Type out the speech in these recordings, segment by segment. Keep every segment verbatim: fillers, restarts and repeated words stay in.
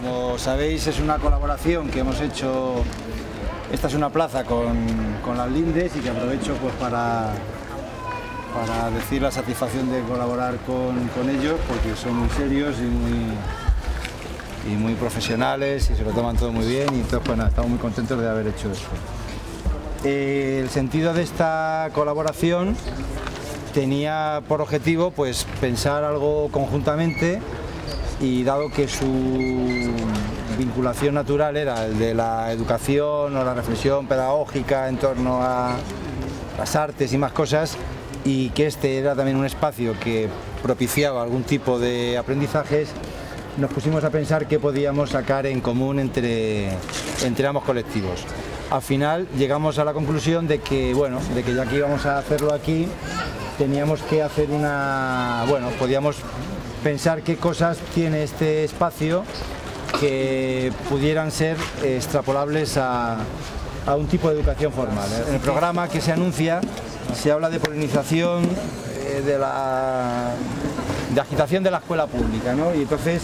Como sabéis, es una colaboración que hemos hecho. Esta es una plaza con, con las Lindes, y que aprovecho pues para, para decir la satisfacción de colaborar con, con ellos, porque son muy serios y muy, y muy profesionales, y se lo toman todo muy bien, y entonces bueno, estamos muy contentos de haber hecho eso. Eh, el sentido de esta colaboración tenía por objetivo pues pensar algo conjuntamente, y dado que su vinculación natural era el de la educación o la reflexión pedagógica en torno a las artes y más cosas, y que este era también un espacio que propiciaba algún tipo de aprendizajes, nos pusimos a pensar qué podíamos sacar en común entre, entre ambos colectivos. Al final llegamos a la conclusión de que, bueno, de que ya que íbamos a hacerlo aquí, teníamos que hacer una... bueno, podíamos pensar qué cosas tiene este espacio que pudieran ser extrapolables a, a un tipo de educación formal. En el programa que se anuncia se habla de polinización, eh, de la de agitación de la escuela pública, ¿no? Y entonces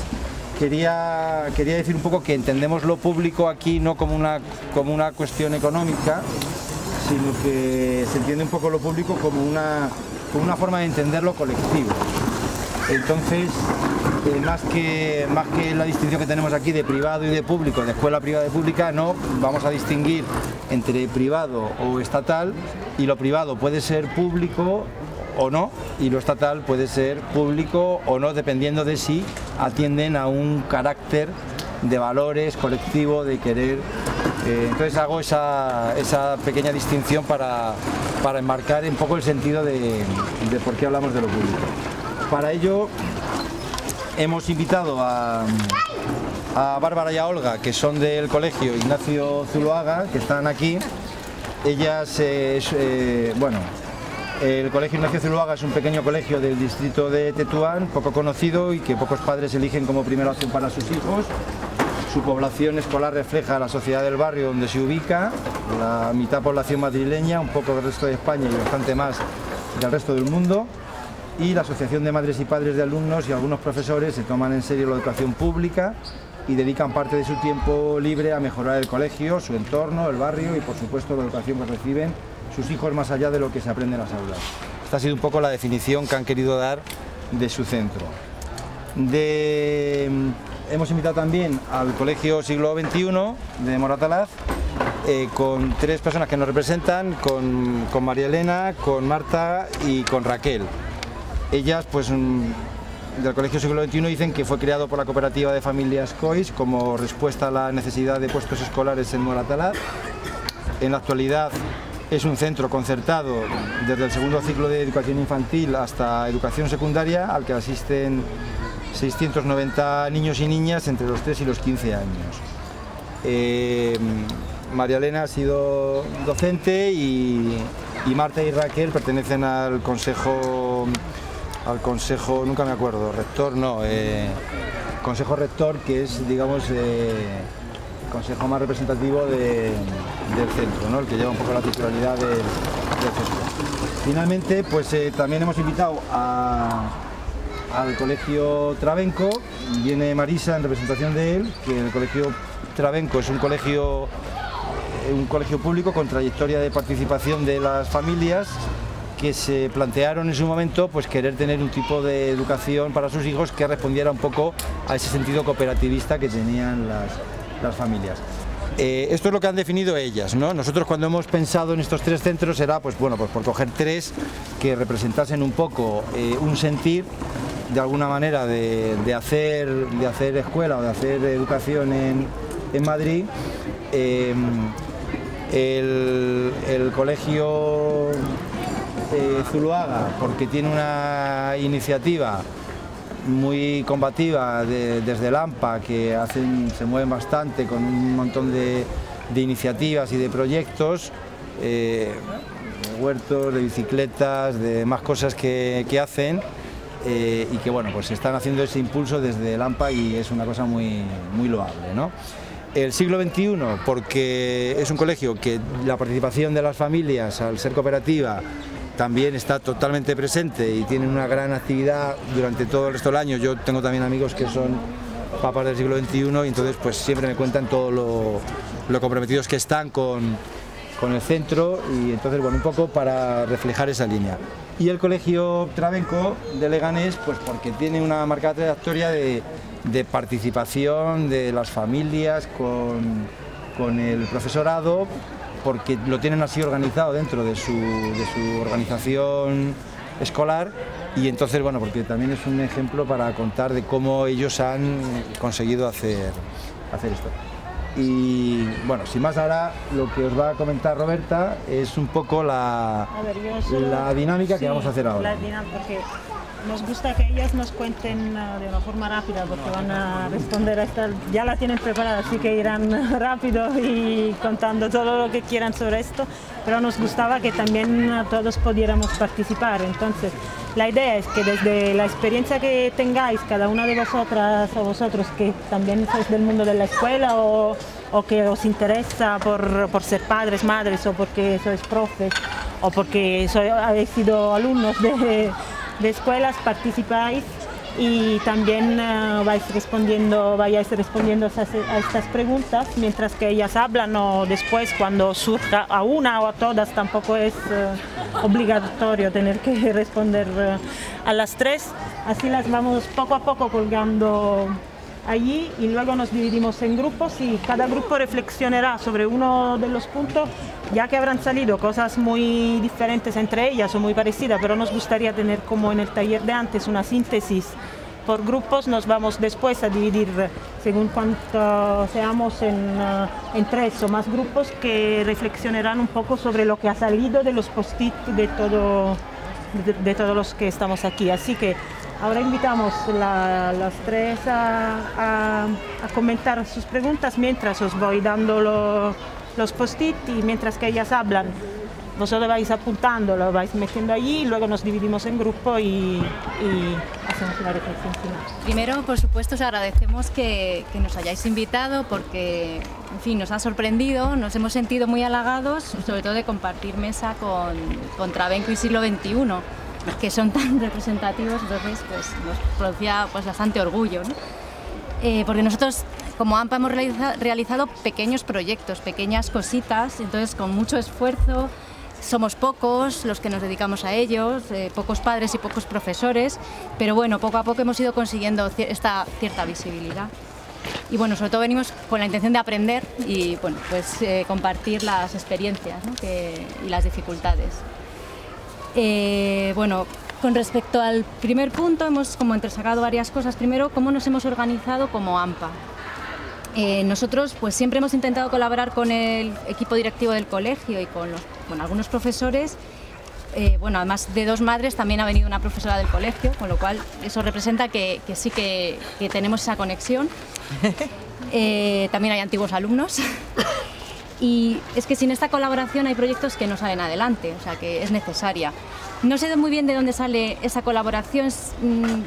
quería, quería decir un poco que entendemos lo público aquí no como una, como una cuestión económica, sino que se entiende un poco lo público como una, como una forma de entender lo colectivo. Entonces, eh, más, que, más que la distinción que tenemos aquí de privado y de público, de escuela privada y pública, no, vamos a distinguir entre privado o estatal, y lo privado puede ser público o no, y lo estatal puede ser público o no, dependiendo de si atienden a un carácter de valores colectivo, de querer. Eh, entonces hago esa, esa pequeña distinción para, para enmarcar un poco el sentido de, de por qué hablamos de lo público. Para ello hemos invitado a, a Bárbara y a Olga, que son del Colegio Ignacio Zuloaga, que están aquí. Ellas, eh, eh, bueno, el Colegio Ignacio Zuloaga es un pequeño colegio del distrito de Tetuán, poco conocido y que pocos padres eligen como primera opción para sus hijos. Su población escolar refleja la sociedad del barrio donde se ubica, la mitad población madrileña, un poco del resto de España y bastante más del resto del mundo. Y la Asociación de Madres y Padres de Alumnos y algunos profesores se toman en serio la educación pública y dedican parte de su tiempo libre a mejorar el colegio, su entorno, el barrio y por supuesto la educación que reciben sus hijos más allá de lo que se aprende en las aulas. Esta ha sido un poco la definición que han querido dar de su centro. De... Hemos invitado también al Colegio Siglo veintiuno de Moratalaz, eh, con tres personas que nos representan, con, con María Elena, con Marta y con Raquel. Ellas, pues, del Colegio Siglo veintiuno dicen que fue creado por la cooperativa de familias COIS como respuesta a la necesidad de puestos escolares en Moratalaz. En la actualidad es un centro concertado desde el segundo ciclo de educación infantil hasta educación secundaria, al que asisten seiscientos noventa niños y niñas entre los tres y los quince años. Eh, María Elena ha sido docente y, y Marta y Raquel pertenecen al consejo... al consejo, nunca me acuerdo, rector no, eh, consejo rector, que es, digamos, eh, el consejo más representativo de, del centro, ¿no? El que lleva un poco la titularidad del, del centro. Finalmente, pues eh, también hemos invitado a, al Colegio Trabenco. Viene Marisa en representación de él, que el Colegio Trabenco es un colegio, un colegio público con trayectoria de participación de las familias, que se plantearon en su momento pues querer tener un tipo de educación para sus hijos que respondiera un poco a ese sentido cooperativista que tenían las, las familias. Eh, esto es lo que han definido ellas, ¿no? Nosotros cuando hemos pensado en estos tres centros era pues bueno, pues por coger tres que representasen un poco eh, un sentir de alguna manera de, de, hacer, de hacer escuela o de hacer educación en, en Madrid. Eh, el, el colegio... Eh, Zuloaga, porque tiene una iniciativa muy combativa de, desde el AMPA, que hacen, se mueven bastante con un montón de, de iniciativas y de proyectos, eh, de huertos, de bicicletas, de más cosas que, que hacen, eh, y que bueno, pues están haciendo ese impulso desde el AMPA y es una cosa muy, muy loable, ¿no? El Siglo veintiuno, porque es un colegio que la participación de las familias al ser cooperativa también está totalmente presente y tienen una gran actividad durante todo el resto del año. Yo tengo también amigos que son papas del siglo veintiuno, y entonces pues siempre me cuentan todo lo, lo comprometidos que están con, con el centro, y entonces bueno, un poco para reflejar esa línea. Y el Colegio Trabenco de Leganés, pues porque tiene una marcada trayectoria de, de participación de las familias con, con el profesorado, porque lo tienen así organizado dentro de su, de su organización escolar, y entonces bueno, porque también es un ejemplo para contar de cómo ellos han conseguido hacer, hacer esto. Y bueno, sin más, ahora lo que os va a comentar Roberta es un poco la, ver, solo, la dinámica sí, que vamos a hacer ahora. La dinámica, porque nos gusta que ellas nos cuenten uh, de una forma rápida, porque van a responder a esta, ya la tienen preparada, así que irán rápido y contando todo lo que quieran sobre esto, pero nos gustaba que también uh, todos pudiéramos participar. Entonces, la idea es que desde la experiencia que tengáis, cada una de vosotras o vosotros que también sois del mundo de la escuela o, o que os interesa por, por ser padres, madres, o porque sois profes, o porque sois, habéis sido alumnos de, de escuelas, participáis y también uh, vais respondiendo, vayáis respondiendo a, a estas preguntas mientras que ellas hablan, o después cuando surja a una o a todas. Tampoco es uh, obligatorio tener que responder uh, a las tres, así las vamos poco a poco colgando allí, y luego nos dividimos en grupos y cada grupo reflexionará sobre uno de los puntos, ya que habrán salido cosas muy diferentes entre ellas o muy parecidas, pero nos gustaría tener, como en el taller de antes, una síntesis por grupos. Nos vamos después a dividir según cuánto seamos en, en tres o más grupos que reflexionarán un poco sobre lo que ha salido de los post-it de, todo, de, de todos los que estamos aquí. Así que ahora invitamos la, las tres a, a, a comentar sus preguntas mientras os voy dando lo, los post-it, y mientras que ellas hablan, vosotros vais apuntando, lo vais metiendo allí, y luego nos dividimos en grupo y, y hacemos una reflexión final. Primero, por supuesto, os agradecemos que, que nos hayáis invitado, porque en fin, nos ha sorprendido, nos hemos sentido muy halagados, sobre todo de compartir mesa con, con Trabenco y Siglo veintiuno. Que son tan representativos, entonces pues, nos producía pues, bastante orgullo, ¿no? Eh, porque nosotros como AMPA hemos realiza, realizado pequeños proyectos, pequeñas cositas, entonces con mucho esfuerzo. Somos pocos los que nos dedicamos a ellos, eh, pocos padres y pocos profesores, pero bueno, poco a poco hemos ido consiguiendo cier- esta cierta visibilidad. Y bueno, sobre todo venimos con la intención de aprender y bueno, pues, eh, compartir las experiencias, ¿no? que, y las dificultades. Eh, bueno, con respecto al primer punto, hemos como entresacado varias cosas. Primero, cómo nos hemos organizado como AMPA. Eh, nosotros pues siempre hemos intentado colaborar con el equipo directivo del colegio y con los, bueno, algunos profesores. Eh, bueno, además de dos madres, también ha venido una profesora del colegio, con lo cual eso representa que, que sí que, que tenemos esa conexión. Eh, también hay antiguos alumnos. Y es que sin esta colaboración hay proyectos que no salen adelante, o sea que es necesaria. No sé muy bien de dónde sale esa colaboración,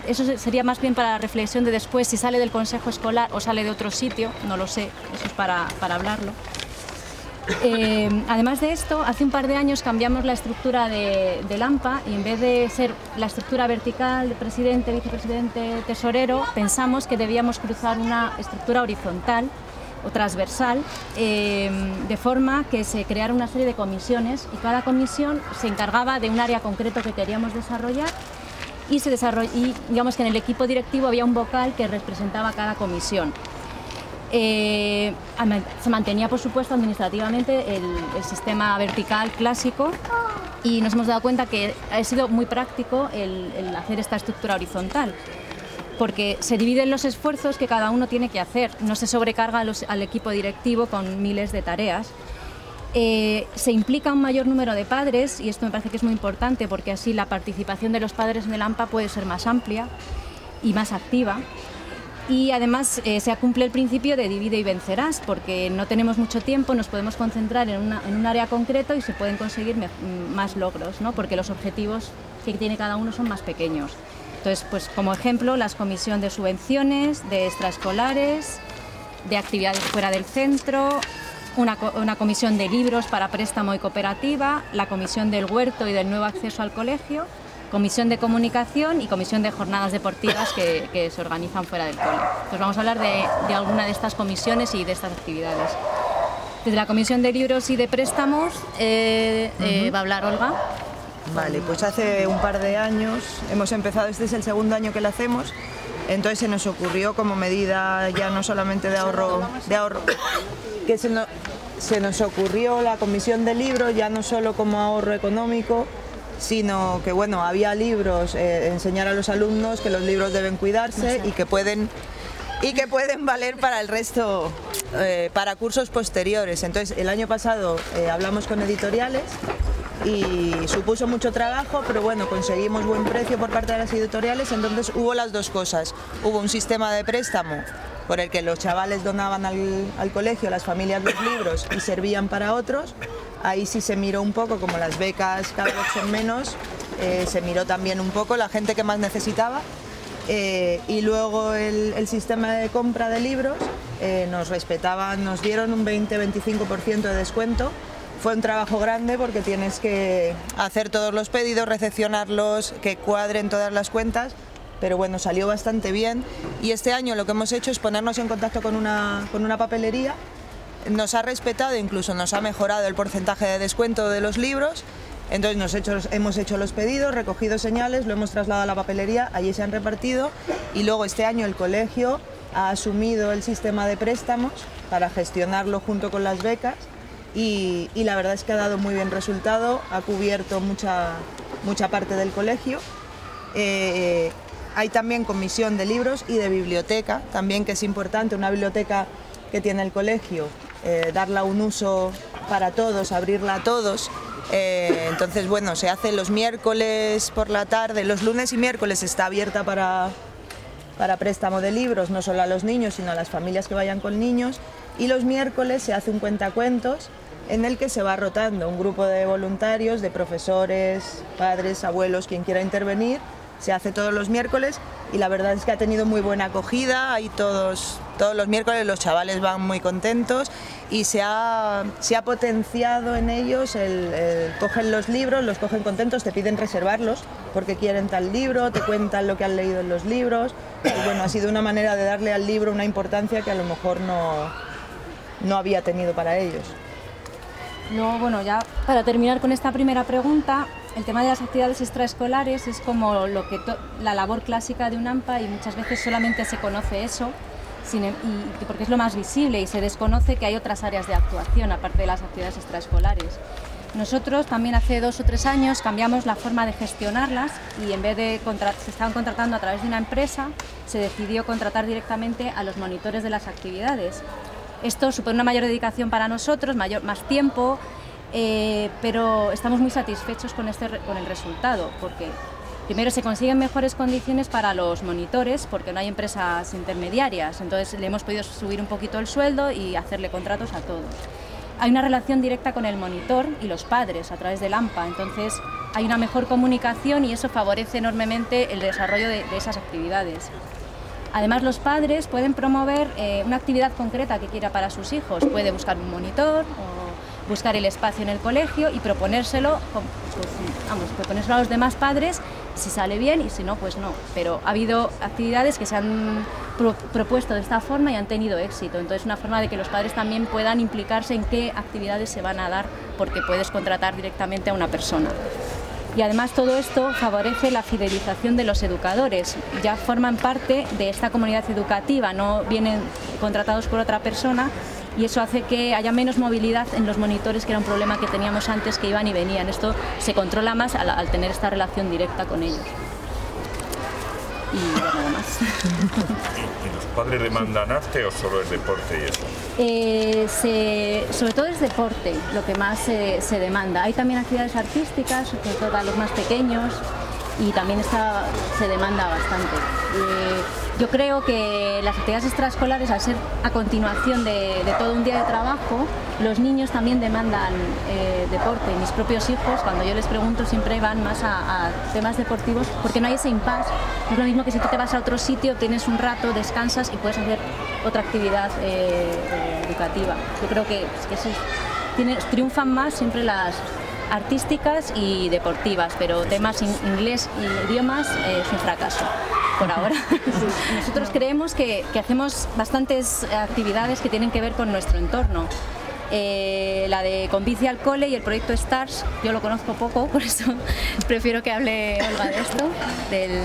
eso sería más bien para la reflexión de después, si sale del consejo escolar o sale de otro sitio, no lo sé, eso es para, para hablarlo. Eh, además de esto, hace un par de años cambiamos la estructura de, del AMPA, y en vez de ser la estructura vertical de presidente, vicepresidente, tesorero, pensamos que debíamos cruzar una estructura horizontal o transversal, eh, de forma que se creara una serie de comisiones, y cada comisión se encargaba de un área concreto que queríamos desarrollar, y, se desarroll... y digamos que en el equipo directivo había un vocal que representaba cada comisión. Eh, se mantenía, por supuesto, administrativamente el, el sistema vertical clásico, y nos hemos dado cuenta que ha sido muy práctico el, el hacer esta estructura horizontal, porque se dividen los esfuerzos que cada uno tiene que hacer, no se sobrecarga a los, al equipo directivo con miles de tareas. Eh, se implica un mayor número de padres, y esto me parece que es muy importante, porque así la participación de los padres en el AMPA puede ser más amplia y más activa. Y además eh, se cumple el principio de divide y vencerás, porque no tenemos mucho tiempo, nos podemos concentrar en, una, en un área concreto y se pueden conseguir me, más logros, ¿no? Porque los objetivos que tiene cada uno son más pequeños. Entonces, pues, como ejemplo, las comisiones de subvenciones, de extraescolares, de actividades fuera del centro, una, co una comisión de libros para préstamo y cooperativa, la comisión del huerto y del nuevo acceso al colegio, comisión de comunicación y comisión de jornadas deportivas que, que se organizan fuera del cole. Entonces vamos a hablar de, de alguna de estas comisiones y de estas actividades. Desde la comisión de libros y de préstamos eh, eh, uh-huh. va a hablar Olga. Vale, pues hace un par de años hemos empezado, este es el segundo año que lo hacemos, entonces se nos ocurrió como medida ya no solamente de ahorro, de ahorro que se, no, se nos ocurrió la comisión de libros ya no solo como ahorro económico, sino que bueno, había libros, eh, enseñar a los alumnos que los libros deben cuidarse y que pueden, y que pueden valer para el resto, eh, para cursos posteriores. Entonces el año pasado eh, hablamos con editoriales y supuso mucho trabajo, pero bueno, conseguimos buen precio por parte de las editoriales, entonces hubo las dos cosas. Hubo un sistema de préstamo por el que los chavales donaban al, al colegio, las familias, los libros y servían para otros. Ahí sí se miró un poco, como las becas cada vez son menos, eh, se miró también un poco la gente que más necesitaba. Eh, y luego el, el sistema de compra de libros eh, nos respetaban, nos dieron un veinte a veinticinco por ciento de descuento. Fue un trabajo grande porque tienes que hacer todos los pedidos, recepcionarlos, que cuadren todas las cuentas, pero bueno, salió bastante bien. Y este año lo que hemos hecho es ponernos en contacto con una, con una papelería. Nos ha respetado, incluso nos ha mejorado el porcentaje de descuento de los libros. Entonces nos hecho, hemos hecho los pedidos, recogido señales, lo hemos trasladado a la papelería, allí se han repartido y luego este año el colegio ha asumido el sistema de préstamos para gestionarlo junto con las becas. Y, y la verdad es que ha dado muy buen resultado, ha cubierto mucha, mucha parte del colegio. Eh, hay también comisión de libros y de biblioteca, también que es importante, una biblioteca que tiene el colegio, eh, darla un uso para todos, abrirla a todos. Eh, entonces, bueno, se hace los miércoles por la tarde, los lunes y miércoles está abierta para, para préstamo de libros, no solo a los niños, sino a las familias que vayan con niños. Y los miércoles se hace un cuentacuentos, en el que se va rotando un grupo de voluntarios, de profesores, padres, abuelos, quien quiera intervenir. Se hace todos los miércoles y la verdad es que ha tenido muy buena acogida. Ahí todos, todos los miércoles los chavales van muy contentos y se ha, se ha potenciado en ellos, el, el, cogen los libros, los cogen contentos, te piden reservarlos porque quieren tal libro, te cuentan lo que han leído en los libros. Y bueno, ha sido una manera de darle al libro una importancia que a lo mejor no, no había tenido para ellos. No, bueno, ya para terminar con esta primera pregunta, el tema de las actividades extraescolares es como lo que la labor clásica de un AMPA y muchas veces solamente se conoce eso, sin, y, y porque es lo más visible y se desconoce que hay otras áreas de actuación aparte de las actividades extraescolares. Nosotros también hace dos o tres años cambiamos la forma de gestionarlas y en vez de contratar, se estaban contratando a través de una empresa, se decidió contratar directamente a los monitores de las actividades. Esto supone una mayor dedicación para nosotros, mayor, más tiempo, eh, pero estamos muy satisfechos con, este, con el resultado, porque primero se consiguen mejores condiciones para los monitores, porque no hay empresas intermediarias, entonces le hemos podido subir un poquito el sueldo y hacerle contratos a todos. Hay una relación directa con el monitor y los padres a través del AMPA, entonces hay una mejor comunicación y eso favorece enormemente el desarrollo de, de esas actividades. Además, los padres pueden promover eh, una actividad concreta que quiera para sus hijos. Puede buscar un monitor o buscar el espacio en el colegio y proponérselo, pues, vamos, proponérselo a los demás padres si sale bien y si no, pues no. Pero ha habido actividades que se han pro propuesto de esta forma y han tenido éxito. Entonces, una forma de que los padres también puedan implicarse en qué actividades se van a dar porque puedes contratar directamente a una persona. Y además todo esto favorece la fidelización de los educadores, ya forman parte de esta comunidad educativa, no vienen contratados por otra persona y eso hace que haya menos movilidad en los monitores, que era un problema que teníamos antes, que iban y venían. Esto se controla más al, al tener esta relación directa con ellos. Y nada más. ¿Y los padres demandan arte o solo es deporte y eso? Eh, se, sobre todo es deporte lo que más eh, se demanda. Hay también actividades artísticas, sobre todo para los más pequeños, y también está, se demanda bastante. Eh, yo creo que las actividades extraescolares, al ser a continuación de, de todo un día de trabajo, los niños también demandan eh, deporte. Mis propios hijos, cuando yo les pregunto, siempre van más a, a temas deportivos porque no hay ese impasse. No es lo mismo que si tú te vas a otro sitio, tienes un rato, descansas y puedes hacer otra actividad eh, educativa. Yo creo que, que eso es, tiene, triunfan más siempre las, artísticas y deportivas, pero temas in inglés y idiomas eh, es un fracaso por ahora. Nosotros creemos que, que hacemos bastantes actividades que tienen que ver con nuestro entorno. Eh, la de Convicia al Cole y el proyecto STARS, yo lo conozco poco, por eso prefiero que hable Olga de esto. Del...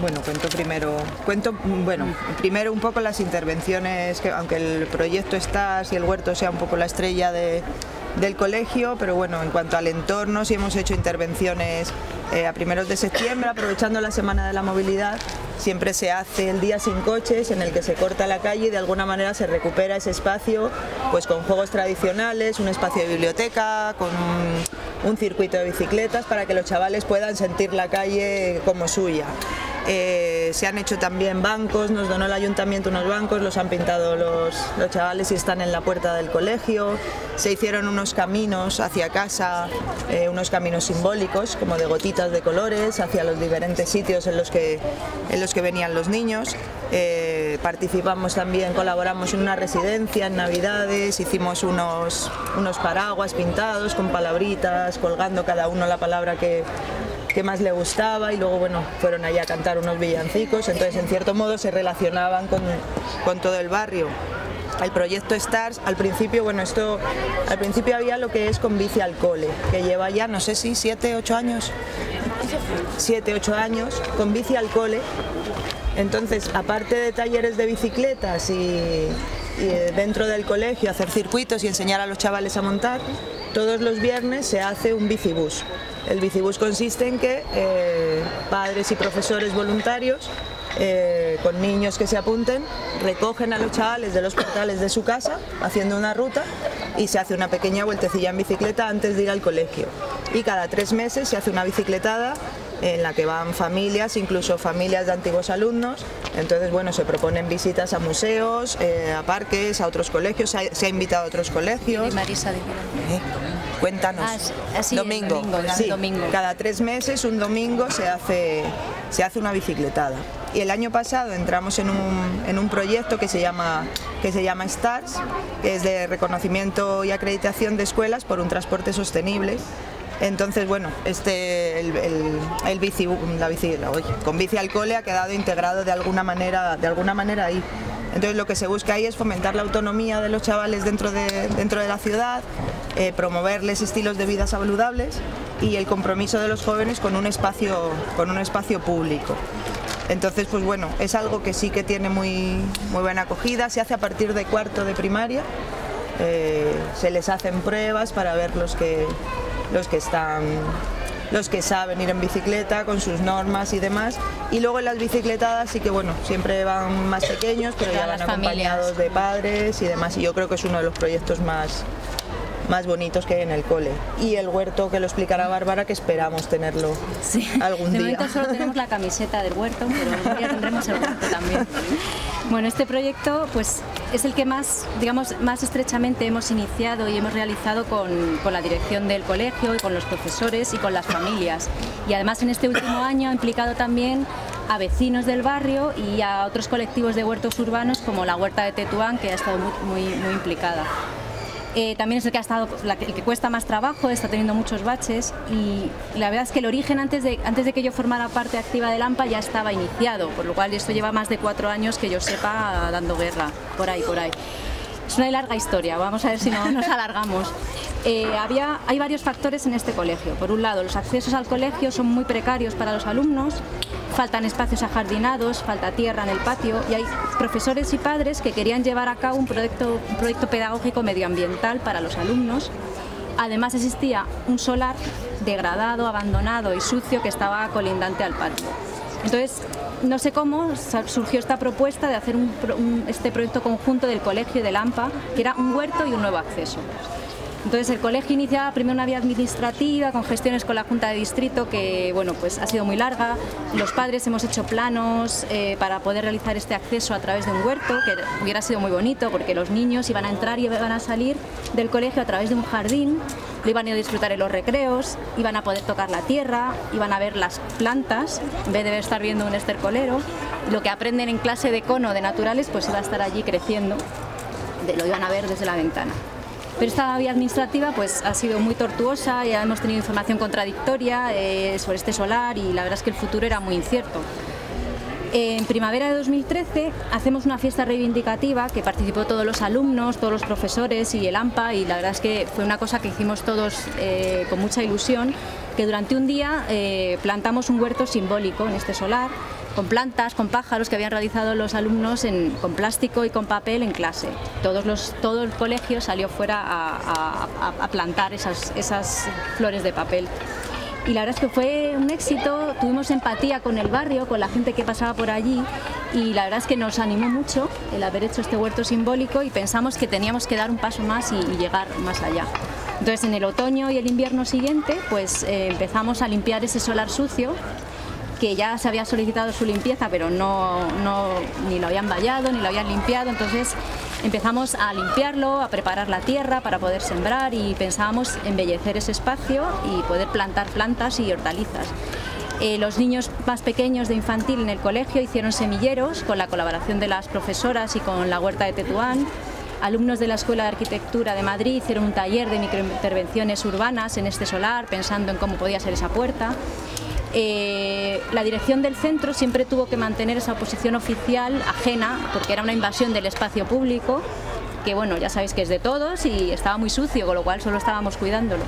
Bueno, cuento primero cuento bueno primero un poco las intervenciones, que aunque el proyecto STARS y el huerto sea un poco la estrella de, del colegio, pero bueno, en cuanto al entorno sí hemos hecho intervenciones eh, a primeros de septiembre, aprovechando la Semana de la Movilidad. Siempre se hace el día sin coches, en el que se corta la calle y de alguna manera se recupera ese espacio, pues con juegos tradicionales, un espacio de biblioteca, con un, un circuito de bicicletas, para que los chavales puedan sentir la calle como suya. Eh, se han hecho también bancos, nos donó el ayuntamiento unos bancos, los han pintado los, los chavales y están en la puerta del colegio. Se hicieron unos caminos hacia casa, eh, unos caminos simbólicos, como de gotitas de colores, hacia los diferentes sitios en los que, en los que venían los niños. Eh, participamos también, colaboramos en una residencia en Navidades, hicimos unos, unos paraguas pintados con palabritas, colgando cada uno la palabra que, que más le gustaba, y luego bueno, fueron allí a cantar unos villancicos, entonces en cierto modo se relacionaban con, con todo el barrio. El proyecto STARS, al principio, bueno, esto, al principio había lo que es Convici al Cole, que lleva ya, no sé si siete, ocho años, siete, ocho años, Convici al Cole. Entonces, aparte de talleres de bicicletas y, y dentro del colegio hacer circuitos y enseñar a los chavales a montar, todos los viernes se hace un bicibús. El bicibús consiste en que eh, padres y profesores voluntarios Eh, con niños que se apunten, recogen a los chavales de los portales de su casa haciendo una ruta, y se hace una pequeña vueltecilla en bicicleta antes de ir al colegio. Y cada tres meses se hace una bicicletada en la que van familias, incluso familias de antiguos alumnos. Entonces, bueno, se proponen visitas a museos, eh, a parques, a otros colegios, se ha, se ha invitado a otros colegios. Y Marisa, ¿eh? Cuéntanos. Ah, así domingo, domingo, sí, domingo. Cada tres meses, un domingo, se hace, se hace una bicicletada. Y el año pasado entramos en un, en un proyecto que se llama, que se llama STARS, que es de reconocimiento y acreditación de escuelas por un transporte sostenible. Entonces, bueno, este, el, el, el bici, la bici, la, oye, con bici al cole ha quedado integrado de alguna manera, de alguna manera ahí. Entonces lo que se busca ahí es fomentar la autonomía de los chavales dentro de, dentro de la ciudad, eh, promoverles estilos de vida saludables y el compromiso de los jóvenes con un espacio, con un espacio público. Entonces, pues bueno, es algo que sí que tiene muy, muy buena acogida, se hace a partir de cuarto de primaria, eh, se les hacen pruebas para ver los que, los que están, los que saben ir en bicicleta con sus normas y demás, y luego en las bicicletadas sí que bueno, siempre van más pequeños, pero ya van acompañados de padres y demás, y yo creo que es uno de los proyectos más... más bonitos que hay en el cole. Y el huerto, que lo explicará Bárbara, que esperamos tenerlo sí. algún de día. De momento solo tenemos la camiseta del huerto, pero algún día tendremos el huerto también. Bueno, este proyecto pues es el que más, digamos, más estrechamente hemos iniciado y hemos realizado con, con la dirección del colegio y con los profesores y con las familias. Y además en este último año ha implicado también a vecinos del barrio y a otros colectivos de huertos urbanos como la huerta de Tetuán, que ha estado muy, muy, muy implicada. Eh, también es el que ha estado, la que, el que cuesta más trabajo, está teniendo muchos baches, y la verdad es que el origen antes de, antes de que yo formara parte activa del AMPA ya estaba iniciado, por lo cual esto lleva más de cuatro años que yo sepa dando guerra, por ahí, por ahí. Es una larga historia, vamos a ver si no nos alargamos. Eh, había, hay varios factores en este colegio. Por un lado, los accesos al colegio son muy precarios para los alumnos, faltan espacios ajardinados, falta tierra en el patio, y hay profesores y padres que querían llevar a cabo un proyecto, un proyecto pedagógico medioambiental para los alumnos. Además existía un solar degradado, abandonado y sucio que estaba colindante al patio. Entonces, no sé cómo surgió esta propuesta de hacer un, un, este proyecto conjunto del colegio y del AMPA, que era un huerto y un nuevo acceso. Entonces el colegio iniciaba primero una vía administrativa con gestiones con la Junta de Distrito que, bueno, pues ha sido muy larga. Los padres hemos hecho planos eh, para poder realizar este acceso a través de un huerto, que hubiera sido muy bonito porque los niños iban a entrar y iban a salir del colegio a través de un jardín, lo iban a ir a disfrutar en los recreos, iban a poder tocar la tierra, iban a ver las plantas, en vez de estar viendo un estercolero. Lo que aprenden en clase de cono de naturales pues iba a estar allí creciendo, de, lo iban a ver desde la ventana. Pero esta vía administrativa pues ha sido muy tortuosa, ya hemos tenido información contradictoria eh, sobre este solar y la verdad es que el futuro era muy incierto. En primavera de dos mil trece hacemos una fiesta reivindicativa que participó todos los alumnos, todos los profesores y el AMPA, y la verdad es que fue una cosa que hicimos todos eh, con mucha ilusión, que durante un día eh, plantamos un huerto simbólico en este solar, con plantas, con pájaros que habían realizado los alumnos en, con plástico y con papel en clase. Todos los, todo el colegio salió fuera a, a, a plantar esas, esas flores de papel. Y la verdad es que fue un éxito, tuvimos empatía con el barrio, con la gente que pasaba por allí, y la verdad es que nos animó mucho el haber hecho este huerto simbólico y pensamos que teníamos que dar un paso más y, y llegar más allá. Entonces en el otoño y el invierno siguiente pues eh, empezamos a limpiar ese solar sucio, que ya se había solicitado su limpieza, pero no, no, ni lo habían vallado, ni lo habían limpiado. Entonces empezamos a limpiarlo, a preparar la tierra para poder sembrar, y pensábamos embellecer ese espacio y poder plantar plantas y hortalizas. Eh, los niños más pequeños de infantil en el colegio hicieron semilleros con la colaboración de las profesoras y con la huerta de Tetuán. Alumnos de la Escuela de Arquitectura de Madrid hicieron un taller de microintervenciones urbanas en este solar, pensando en cómo podía ser esa puerta. Eh, la dirección del centro siempre tuvo que mantener esa oposición oficial ajena, porque era una invasión del espacio público, que bueno, ya sabéis que es de todos y estaba muy sucio, con lo cual solo estábamos cuidándolo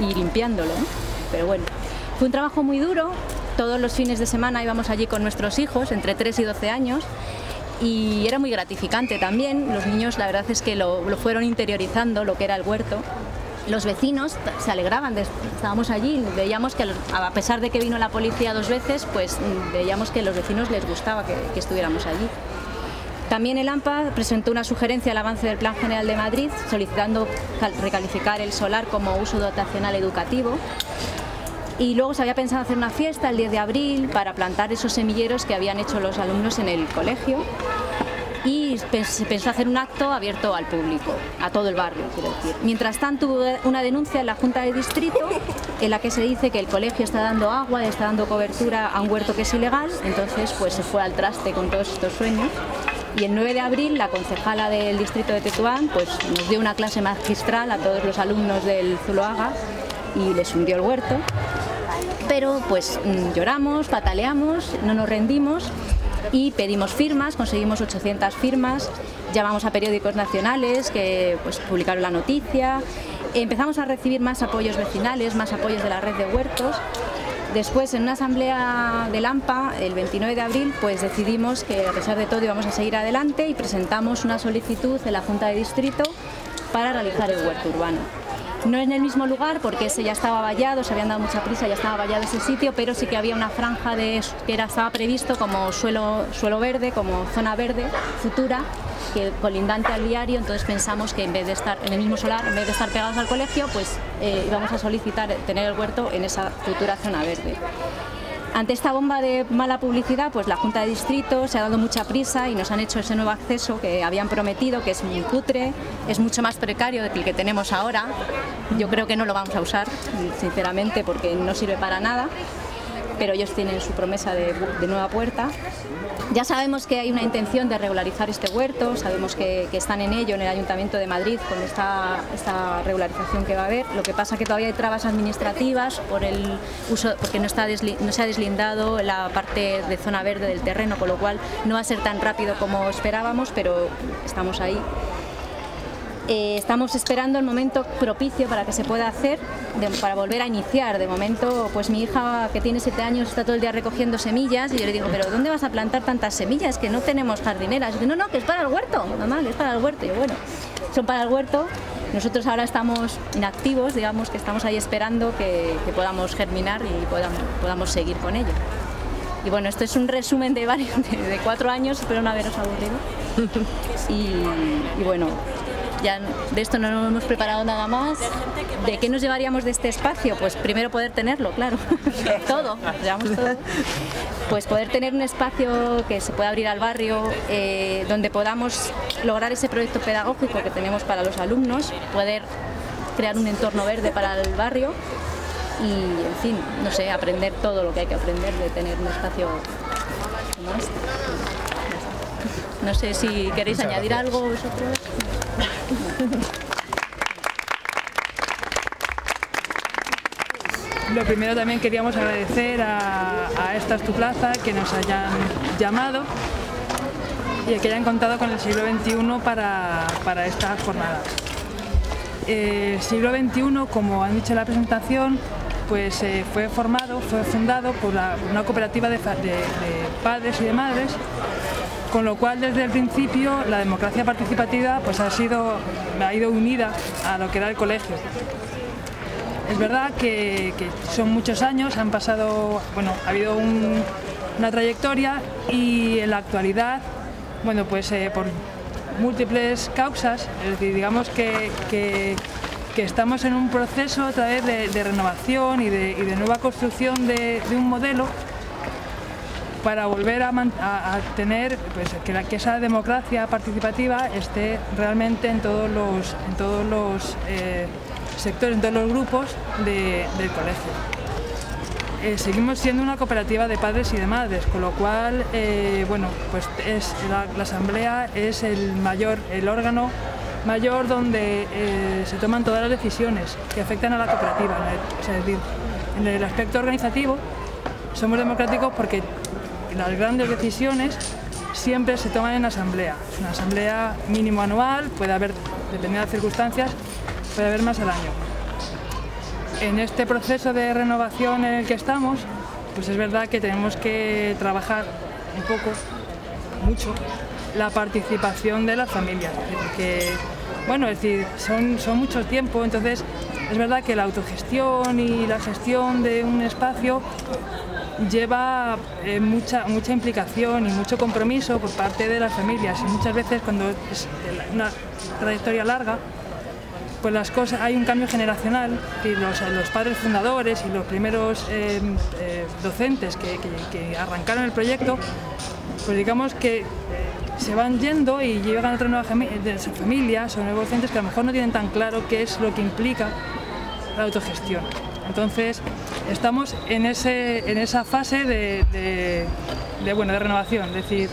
y limpiándolo, ¿no? Pero bueno, fue un trabajo muy duro. Todos los fines de semana íbamos allí con nuestros hijos, entre tres y doce años, y era muy gratificante también. Los niños, la verdad es que lo, lo fueron interiorizando, lo que era el huerto. Los vecinos se alegraban, de, estábamos allí, veíamos que a pesar de que vino la policía dos veces, pues veíamos que a los vecinos les gustaba que, que estuviéramos allí. También el AMPA presentó una sugerencia al avance del Plan General de Madrid, solicitando recalificar el solar como uso dotacional educativo. Y luego se había pensado hacer una fiesta el diez de abril para plantar esos semilleros que habían hecho los alumnos en el colegio. Y se pensó hacer un acto abierto al público, a todo el barrio, quiero decir. Mientras tanto, hubo una denuncia en la Junta de Distrito en la que se dice que el colegio está dando agua, está dando cobertura a un huerto que es ilegal. Entonces pues se fue al traste con todos estos sueños. Y el nueve de abril la concejala del distrito de Tetuán pues, nos dio una clase magistral a todos los alumnos del Zuloaga y les hundió el huerto. Pero pues lloramos, pataleamos, no nos rendimos. Y pedimos firmas, conseguimos ochocientas firmas, llamamos a periódicos nacionales que pues, publicaron la noticia, empezamos a recibir más apoyos vecinales, más apoyos de la red de huertos. Después, en una asamblea del AMPA, el veintinueve de abril, pues decidimos que a pesar de todo íbamos a seguir adelante y presentamos una solicitud en la Junta de Distrito para realizar el huerto urbano. No en el mismo lugar, porque ese ya estaba vallado, se habían dado mucha prisa, ya estaba vallado ese sitio, pero sí que había una franja de, que era, estaba previsto como suelo, suelo verde, como zona verde futura, que colindante al viario. Entonces pensamos que en vez de estar en el mismo solar, en vez de estar pegados al colegio, pues eh, íbamos a solicitar tener el huerto en esa futura zona verde. Ante esta bomba de mala publicidad, pues la Junta de Distrito se ha dado mucha prisa y nos han hecho ese nuevo acceso que habían prometido, que es muy cutre, es mucho más precario que el que tenemos ahora. Yo creo que no lo vamos a usar, sinceramente, porque no sirve para nada, pero ellos tienen su promesa de, de nueva puerta. Ya sabemos que hay una intención de regularizar este huerto, sabemos que, que están en ello en el Ayuntamiento de Madrid con esta, esta regularización que va a haber. Lo que pasa es que todavía hay trabas administrativas por el uso, porque no, está desli, no se ha deslindado la parte de zona verde del terreno, con lo cual no va a ser tan rápido como esperábamos, pero estamos ahí. Eh, estamos esperando el momento propicio para que se pueda hacer, de, para volver a iniciar. De momento, pues mi hija, que tiene siete años, está todo el día recogiendo semillas, y yo le digo, pero ¿dónde vas a plantar tantas semillas? Que no tenemos jardineras. Y dice, no, no, que es para el huerto, mamá, que es para el huerto. Y yo, bueno, son para el huerto. Nosotros ahora estamos inactivos, digamos que estamos ahí esperando que, que podamos germinar y podamos, podamos seguir con ello. Y bueno, esto es un resumen de, varios, de, de cuatro años, espero no haberos aburrido. Y, y bueno... Ya de esto no nos hemos preparado nada más. ¿De qué nos llevaríamos de este espacio? Pues primero poder tenerlo, claro, todo, llevamos todo. Pues poder tener un espacio que se pueda abrir al barrio, eh, donde podamos lograr ese proyecto pedagógico que tenemos para los alumnos, poder crear un entorno verde para el barrio y, en fin, no sé, aprender todo lo que hay que aprender de tener un espacio como este. No sé si queréis añadir algo vosotros. Lo primero también queríamos agradecer a, a Esta es tu plaza que nos hayan llamado y que hayan contado con el siglo veintiuno para, para estas jornadas. El siglo veintiuno, como han dicho en la presentación, pues eh, fue formado, fue fundado por la, una cooperativa de, de, de padres y de madres, con lo cual desde el principio la democracia participativa pues ha sido, ha ido unida a lo que era el colegio. Es verdad que, que son muchos años, han pasado, bueno, ha habido un, una trayectoria y en la actualidad, bueno, pues eh, por múltiples causas, es decir, digamos que, que, que estamos en un proceso otra vez de, de renovación y de, y de nueva construcción de, de un modelo para volver a, man, a, a tener pues, que, la, que esa democracia participativa esté realmente en todos los, en todos los eh, sectores, en todos los grupos de, del colegio. Eh, seguimos siendo una cooperativa de padres y de madres, con lo cual eh, bueno, pues es la, la asamblea es el mayor, el órgano mayor donde eh, se toman todas las decisiones que afectan a la cooperativa. O sea, es decir, en el aspecto organizativo somos democráticos porque las grandes decisiones siempre se toman en asamblea. Es una asamblea mínimo anual, puede haber, dependiendo de las circunstancias, puede haber más al año. En este proceso de renovación en el que estamos, pues es verdad que tenemos que trabajar un poco, mucho, la participación de las familias. Que, bueno, es decir, son, son mucho tiempo, entonces es verdad que la autogestión y la gestión de un espacio lleva eh, mucha, mucha implicación y mucho compromiso por parte de las familias. Y muchas veces cuando es una trayectoria larga, pues las cosas, hay un cambio generacional y los, los padres fundadores y los primeros eh, eh, docentes que, que, que arrancaron el proyecto, pues digamos que se van yendo y llegan otras nuevas familias o nuevos docentes que a lo mejor no tienen tan claro qué es lo que implica la autogestión. Entonces estamos en, ese, en esa fase de, de, de, bueno, de renovación, es decir,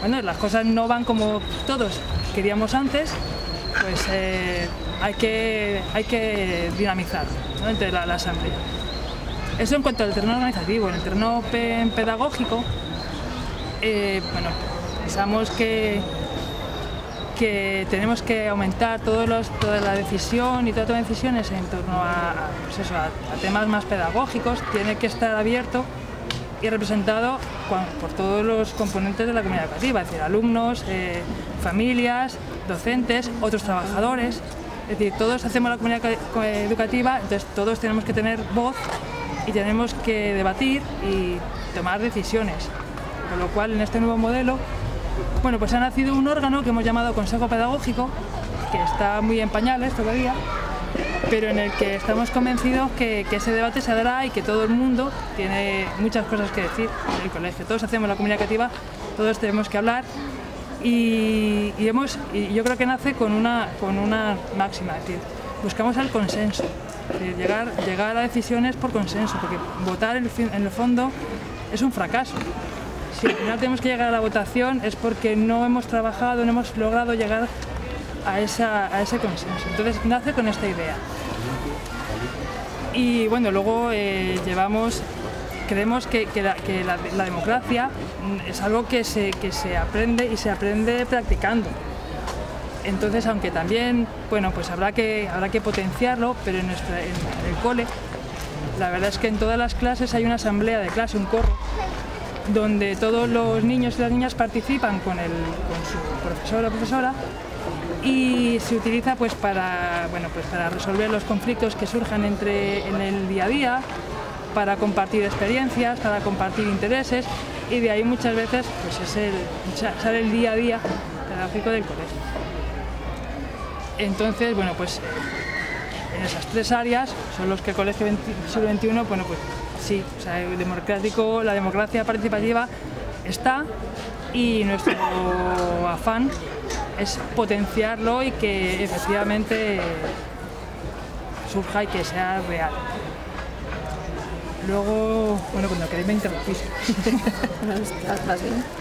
bueno, las cosas no van como todos queríamos antes, pues eh, hay que, hay que dinamizar, ¿no?, entre la, la asamblea. Eso en cuanto al terreno organizativo. En el terreno pe pedagógico, eh, bueno, pensamos que, que tenemos que aumentar todos los, toda la decisión y todas las decisiones en torno a, pues eso, a, a temas más pedagógicos. Tiene que estar abierto y representado con, por todos los componentes de la comunidad educativa, es decir, alumnos, eh, familias, docentes, otros trabajadores. Es decir, todos hacemos la comunidad educativa, entonces todos tenemos que tener voz y tenemos que debatir y tomar decisiones. Con lo cual, en este nuevo modelo, bueno, pues ha nacido un órgano que hemos llamado Consejo Pedagógico, que está muy en pañales todavía, pero en el que estamos convencidos que, que ese debate se dará y que todo el mundo tiene muchas cosas que decir en el colegio. Todos hacemos la comunidad educativa, todos tenemos que hablar. Y, y, hemos, y yo creo que nace con una, con una máxima, es decir, buscamos el consenso, es decir, llegar, llegar a decisiones por consenso, porque votar en el fondo es un fracaso. Si al final tenemos que llegar a la votación es porque no hemos trabajado, no hemos logrado llegar a, esa, a ese consenso. Entonces nace con esta idea. Y bueno, luego eh, llevamos... Creemos que, que, la, que la, la democracia es algo que se, que se aprende y se aprende practicando. Entonces, aunque también, bueno, pues habrá que, habrá que potenciarlo, pero en, nuestra, en el cole, la verdad es que en todas las clases hay una asamblea de clase, un coro, donde todos los niños y las niñas participan con, el, con su profesor o profesora y se utiliza pues para, bueno, pues para resolver los conflictos que surjan entre, en el día a día, para compartir experiencias, para compartir intereses, y de ahí muchas veces pues es el, sale el día a día pedagógico del colegio. Entonces, bueno, pues en esas tres áreas son los que el colegio siglo veintiuno, bueno, pues sí, o sea, el democrático, la democracia participativa está, y nuestro afán es potenciarlo y que efectivamente surja y que sea real. Luego, bueno, cuando queréis me interrumpís.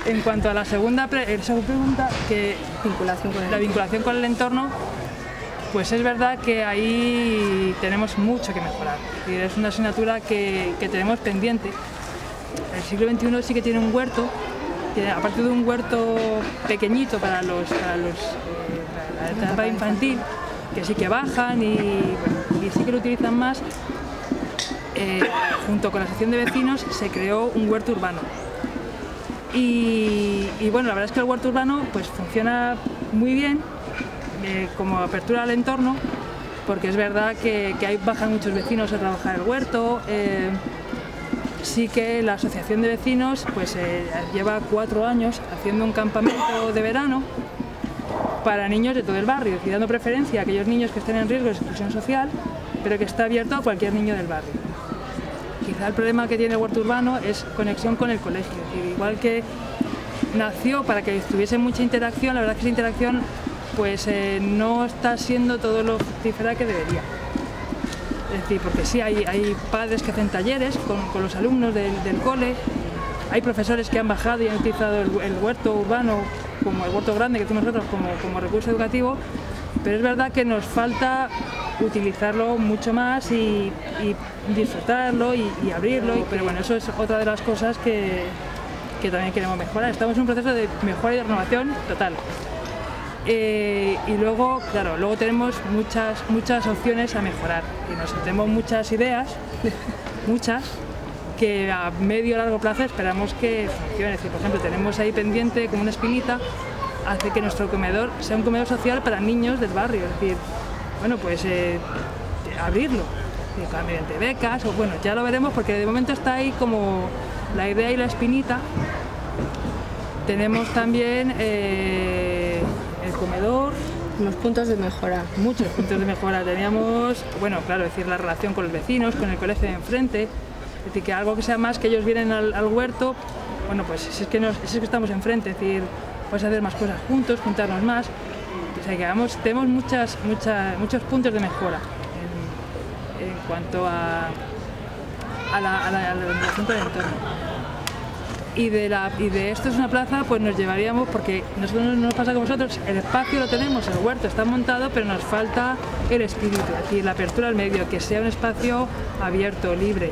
En cuanto a la segunda, pre segunda pregunta, que vinculación con el la vinculación con el entorno, pues es verdad que ahí tenemos mucho que mejorar. Es una asignatura que, que tenemos pendiente. El siglo veintiuno sí que tiene un huerto, tiene, aparte de un huerto pequeñito para los, para los eh, para la etapa infantil, que sí que bajan y, bueno, y sí que lo utilizan más, eh, junto con la asociación de vecinos se creó un huerto urbano. Y, y bueno, la verdad es que el huerto urbano pues funciona muy bien eh, como apertura al entorno, porque es verdad que, que ahí bajan muchos vecinos a trabajar el huerto. Eh, sí que la asociación de vecinos pues eh, lleva cuatro años haciendo un campamento de verano para niños de todo el barrio, y dando preferencia a aquellos niños que estén en riesgo de exclusión social, pero que está abierto a cualquier niño del barrio. Quizá el problema que tiene el huerto urbano es conexión con el colegio. Igual que nació para que tuviese mucha interacción, la verdad es que esa interacción pues, eh, no está siendo todo lo fructífera que debería. Es decir, porque sí hay, hay padres que hacen talleres con, con los alumnos del, del cole, hay profesores que han bajado y han utilizado el, el huerto urbano, como el huerto grande que tenemos nosotros, como, como recurso educativo, pero es verdad que nos falta utilizarlo mucho más y, y disfrutarlo y, y abrirlo, y, pero bueno, eso es otra de las cosas que, que también queremos mejorar. Estamos en un proceso de mejora y de renovación total. Eh, y luego, claro, luego tenemos muchas, muchas opciones a mejorar, y nos tenemos muchas ideas, muchas, que a medio o largo plazo esperamos que funcione. Es decir, por ejemplo, tenemos ahí pendiente como una espinita, hace que nuestro comedor sea un comedor social para niños del barrio. Es decir, bueno, pues eh, abrirlo, mediante becas, o bueno, ya lo veremos, porque de momento está ahí como la idea y la espinita. Tenemos también eh, el comedor. Los puntos de mejora. Muchos puntos de mejora. Teníamos, bueno, claro, es decir, la relación con los vecinos, con el colegio de enfrente. Es decir, que algo que sea más que ellos vienen al, al huerto, bueno, pues si es que, nos, si es que estamos enfrente, es decir, puedes hacer más cosas juntos, juntarnos más. O sea, que vamos, tenemos muchas, muchas, muchos puntos de mejora en, en cuanto a, a la, a la, a la organización del entorno. Y de, la, y de esto es una plaza, pues nos llevaríamos, porque nosotros no nos pasa como vosotros, el espacio lo tenemos, el huerto está montado, pero nos falta el espíritu, es decir, la apertura al medio, que sea un espacio abierto, libre,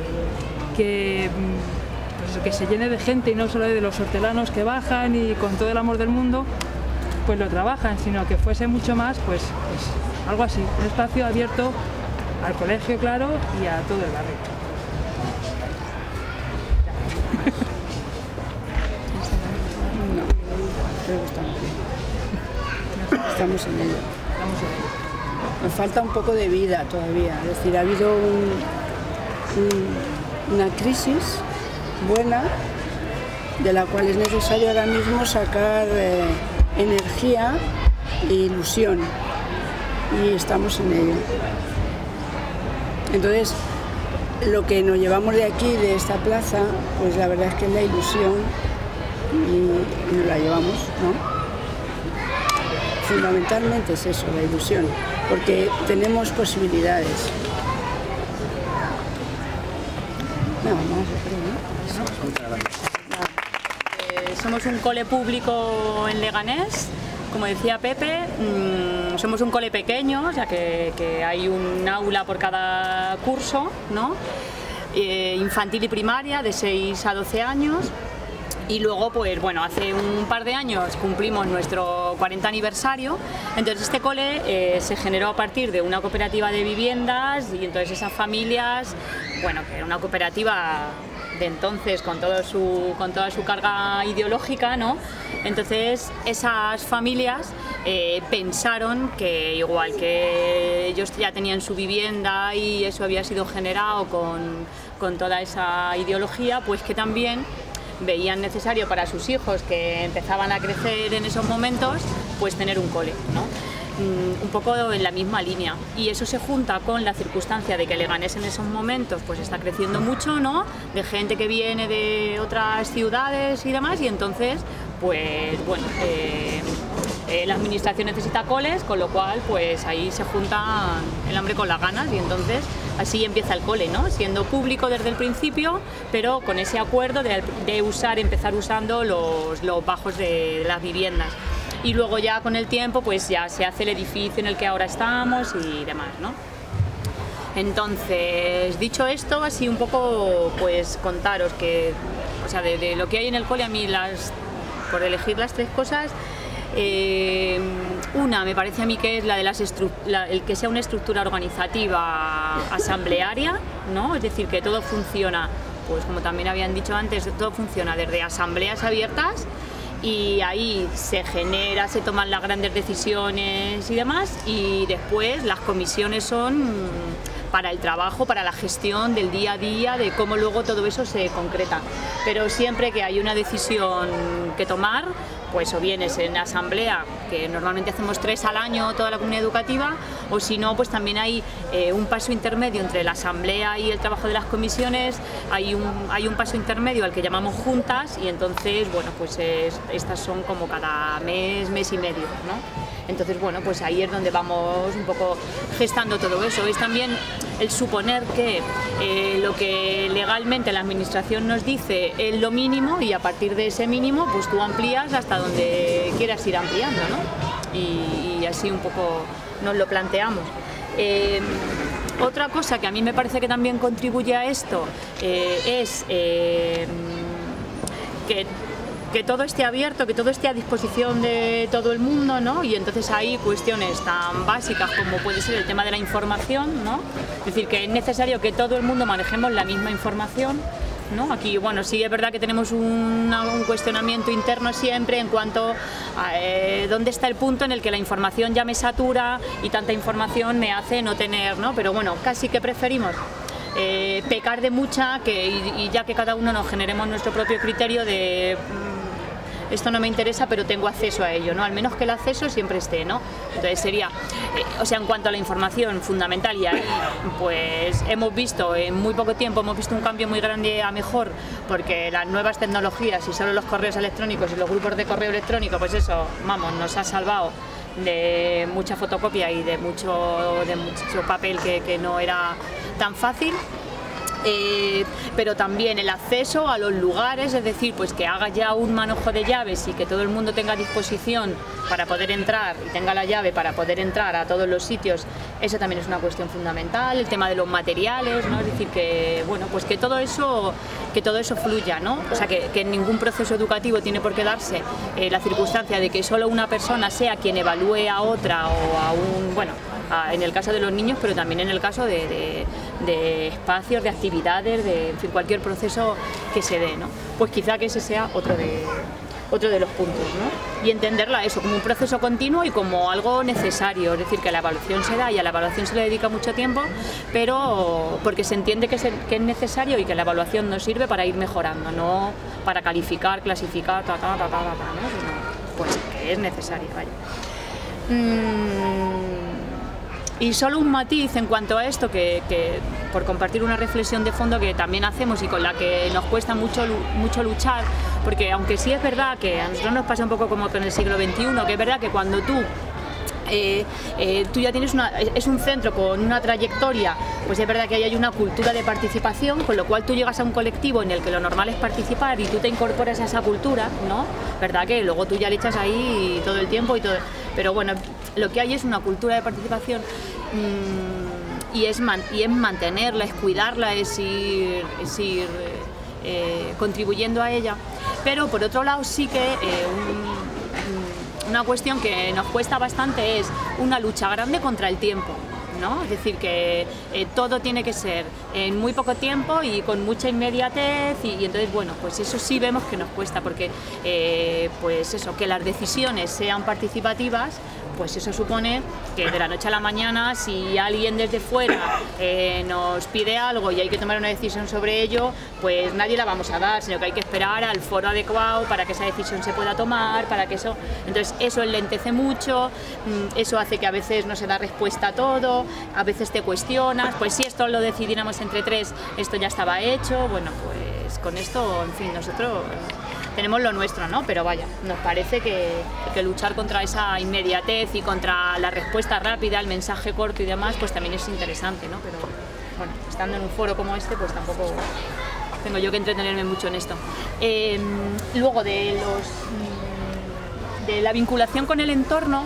que, pues, que se llene de gente y no solo de los hortelanos que bajan y con todo el amor del mundo, pues lo trabajan, sino que fuese mucho más, pues, pues algo así, un espacio abierto al colegio, claro, y a todo el barrio. Estamos en ello. Nos falta un poco de vida todavía, es decir, ha habido un, un, una crisis buena de la cual es necesario ahora mismo sacar eh, energía e ilusión, y estamos en ello. Entonces, lo que nos llevamos de aquí, de esta plaza, pues la verdad es que es la ilusión, y, y nos la llevamos, ¿no? Fundamentalmente es eso, la ilusión, porque tenemos posibilidades. No, no, no, no. Eh, somos un cole público en Leganés, como decía Pepe, mmm, somos un cole pequeño, o sea que, que hay un aula por cada curso, ¿no? Eh, infantil y primaria, de seis a doce años. Y luego, pues bueno, hace un par de años cumplimos nuestro cuarenta aniversario, entonces este cole eh, se generó a partir de una cooperativa de viviendas, y entonces esas familias, bueno, que era una cooperativa de entonces con, todo su, con toda su carga ideológica, ¿no? Entonces esas familias eh, pensaron que igual que ellos ya tenían su vivienda y eso había sido generado con, con toda esa ideología, pues que también veían necesario para sus hijos, que empezaban a crecer en esos momentos, pues tener un cole, ¿no? Un poco en la misma línea, y eso se junta con la circunstancia de que Leganés en esos momentos pues está creciendo mucho, ¿no? De gente que viene de otras ciudades y demás, y entonces pues bueno, eh, eh, la administración necesita coles, con lo cual pues ahí se junta el hambre con las ganas, y entonces así empieza el cole, ¿no? Siendo público desde el principio, pero con ese acuerdo de, de usar, empezar usando los, los bajos de las viviendas. y luego ya con el tiempo pues ya se hace el edificio en el que ahora estamos y demás, ¿no? Entonces, dicho esto, así un poco pues contaros que, o sea, de, de lo que hay en el cole, a mí las, por elegir las tres cosas, eh, una me parece a mí que es la de las la, el que sea una estructura organizativa asamblearia, ¿no? Es decir, que todo funciona, pues como también habían dicho antes, todo funciona desde asambleas abiertas y ahí se genera, se toman las grandes decisiones y demás, y después las comisiones son para el trabajo, para la gestión del día a día, de cómo luego todo eso se concreta. Pero siempre que hay una decisión que tomar, pues o bien es en asamblea, que normalmente hacemos tres al año toda la comunidad educativa, o si no, pues también hay eh, un paso intermedio entre la asamblea y el trabajo de las comisiones, hay un, hay un paso intermedio al que llamamos juntas, y entonces, bueno, pues es, estas son como cada mes, mes y medio, ¿no? Entonces, bueno, pues ahí es donde vamos un poco gestando todo eso. Es también el suponer que eh, lo que legalmente la administración nos dice es lo mínimo, y a partir de ese mínimo, pues tú amplías hasta donde quieras ir ampliando, ¿no? Y, y así un poco nos lo planteamos. Eh, otra cosa que a mí me parece que también contribuye a esto eh, es eh, que... que todo esté abierto, que todo esté a disposición de todo el mundo, ¿no? Y entonces hay cuestiones tan básicas como puede ser el tema de la información, ¿no? Es decir, que es necesario que todo el mundo manejemos la misma información, ¿no? Aquí, bueno, sí es verdad que tenemos un, un cuestionamiento interno siempre en cuanto a eh, dónde está el punto en el que la información ya me satura y tanta información me hace no tener, ¿no? Pero bueno, casi que preferimos eh, pecar de mucha que, y, y ya que cada uno nos generemos nuestro propio criterio de... esto no me interesa, pero tengo acceso a ello, ¿no? Al menos que el acceso siempre esté, ¿no? Entonces sería, eh, o sea, en cuanto a la información fundamental, y ahí pues hemos visto en muy poco tiempo, hemos visto un cambio muy grande a mejor, porque las nuevas tecnologías y solo los correos electrónicos y los grupos de correo electrónico, pues eso, vamos, nos ha salvado de mucha fotocopia y de mucho, de mucho papel que, que no era tan fácil. Eh, pero también el acceso a los lugares, es decir, pues que haga ya un manojo de llaves y que todo el mundo tenga disposición para poder entrar y tenga la llave para poder entrar a todos los sitios, eso también es una cuestión fundamental. El tema de los materiales, ¿no? Es decir, que bueno, pues que todo eso, que todo eso fluya, ¿no? O sea, que, que en ningún proceso educativo tiene por qué darse eh, la circunstancia de que solo una persona sea quien evalúe a otra o a un, bueno, a, en el caso de los niños, pero también en el caso de, de de espacios, de actividades, de en fin, cualquier proceso que se dé, ¿no? Pues quizá que ese sea otro de, otro de los puntos, ¿no? Y entenderla eso como un proceso continuo y como algo necesario, es decir, que la evaluación se da y a la evaluación se le dedica mucho tiempo, pero porque se entiende que, se, que es necesario y que la evaluación nos sirve para ir mejorando, no para calificar, clasificar, ta, ta, ta, ta, ta, ta, ¿no? Sino, pues que es necesario, vaya. Mm. Y solo un matiz en cuanto a esto, que, que por compartir una reflexión de fondo que también hacemos y con la que nos cuesta mucho, mucho luchar, porque aunque sí es verdad que a nosotros nos pasa un poco como con el siglo veintiuno, que es verdad que cuando tú Eh, eh, tú ya tienes una, es un centro con una trayectoria, pues es verdad que ahí hay una cultura de participación, con lo cual tú llegas a un colectivo en el que lo normal es participar y tú te incorporas a esa cultura, ¿no? Verdad que luego tú ya le echas ahí todo el tiempo y todo, pero bueno, lo que hay es una cultura de participación mmm, y, es man, y es mantenerla, es cuidarla, es ir, es ir eh, contribuyendo a ella, pero por otro lado sí que eh, un, una cuestión que nos cuesta bastante es una lucha grande contra el tiempo, ¿no? Es decir, que eh, todo tiene que ser en muy poco tiempo y con mucha inmediatez, y, y entonces, bueno, pues eso sí vemos que nos cuesta, porque eh, pues eso, que las decisiones sean participativas, pues eso supone que de la noche a la mañana, si alguien desde fuera eh, nos pide algo y hay que tomar una decisión sobre ello, pues nadie la vamos a dar, sino que hay que esperar al foro adecuado para que esa decisión se pueda tomar, para que eso... Entonces eso enlentece mucho, eso hace que a veces no se da respuesta a todo, a veces te cuestionas, pues si esto lo decidiéramos entre tres, esto ya estaba hecho, bueno, pues con esto, en fin, nosotros... tenemos lo nuestro, ¿no? Pero vaya, nos parece que, que luchar contra esa inmediatez y contra la respuesta rápida, el mensaje corto y demás, pues también es interesante, ¿no? Pero bueno, estando en un foro como este, pues tampoco tengo yo que entretenerme mucho en esto. Eh, luego de los de la vinculación con el entorno,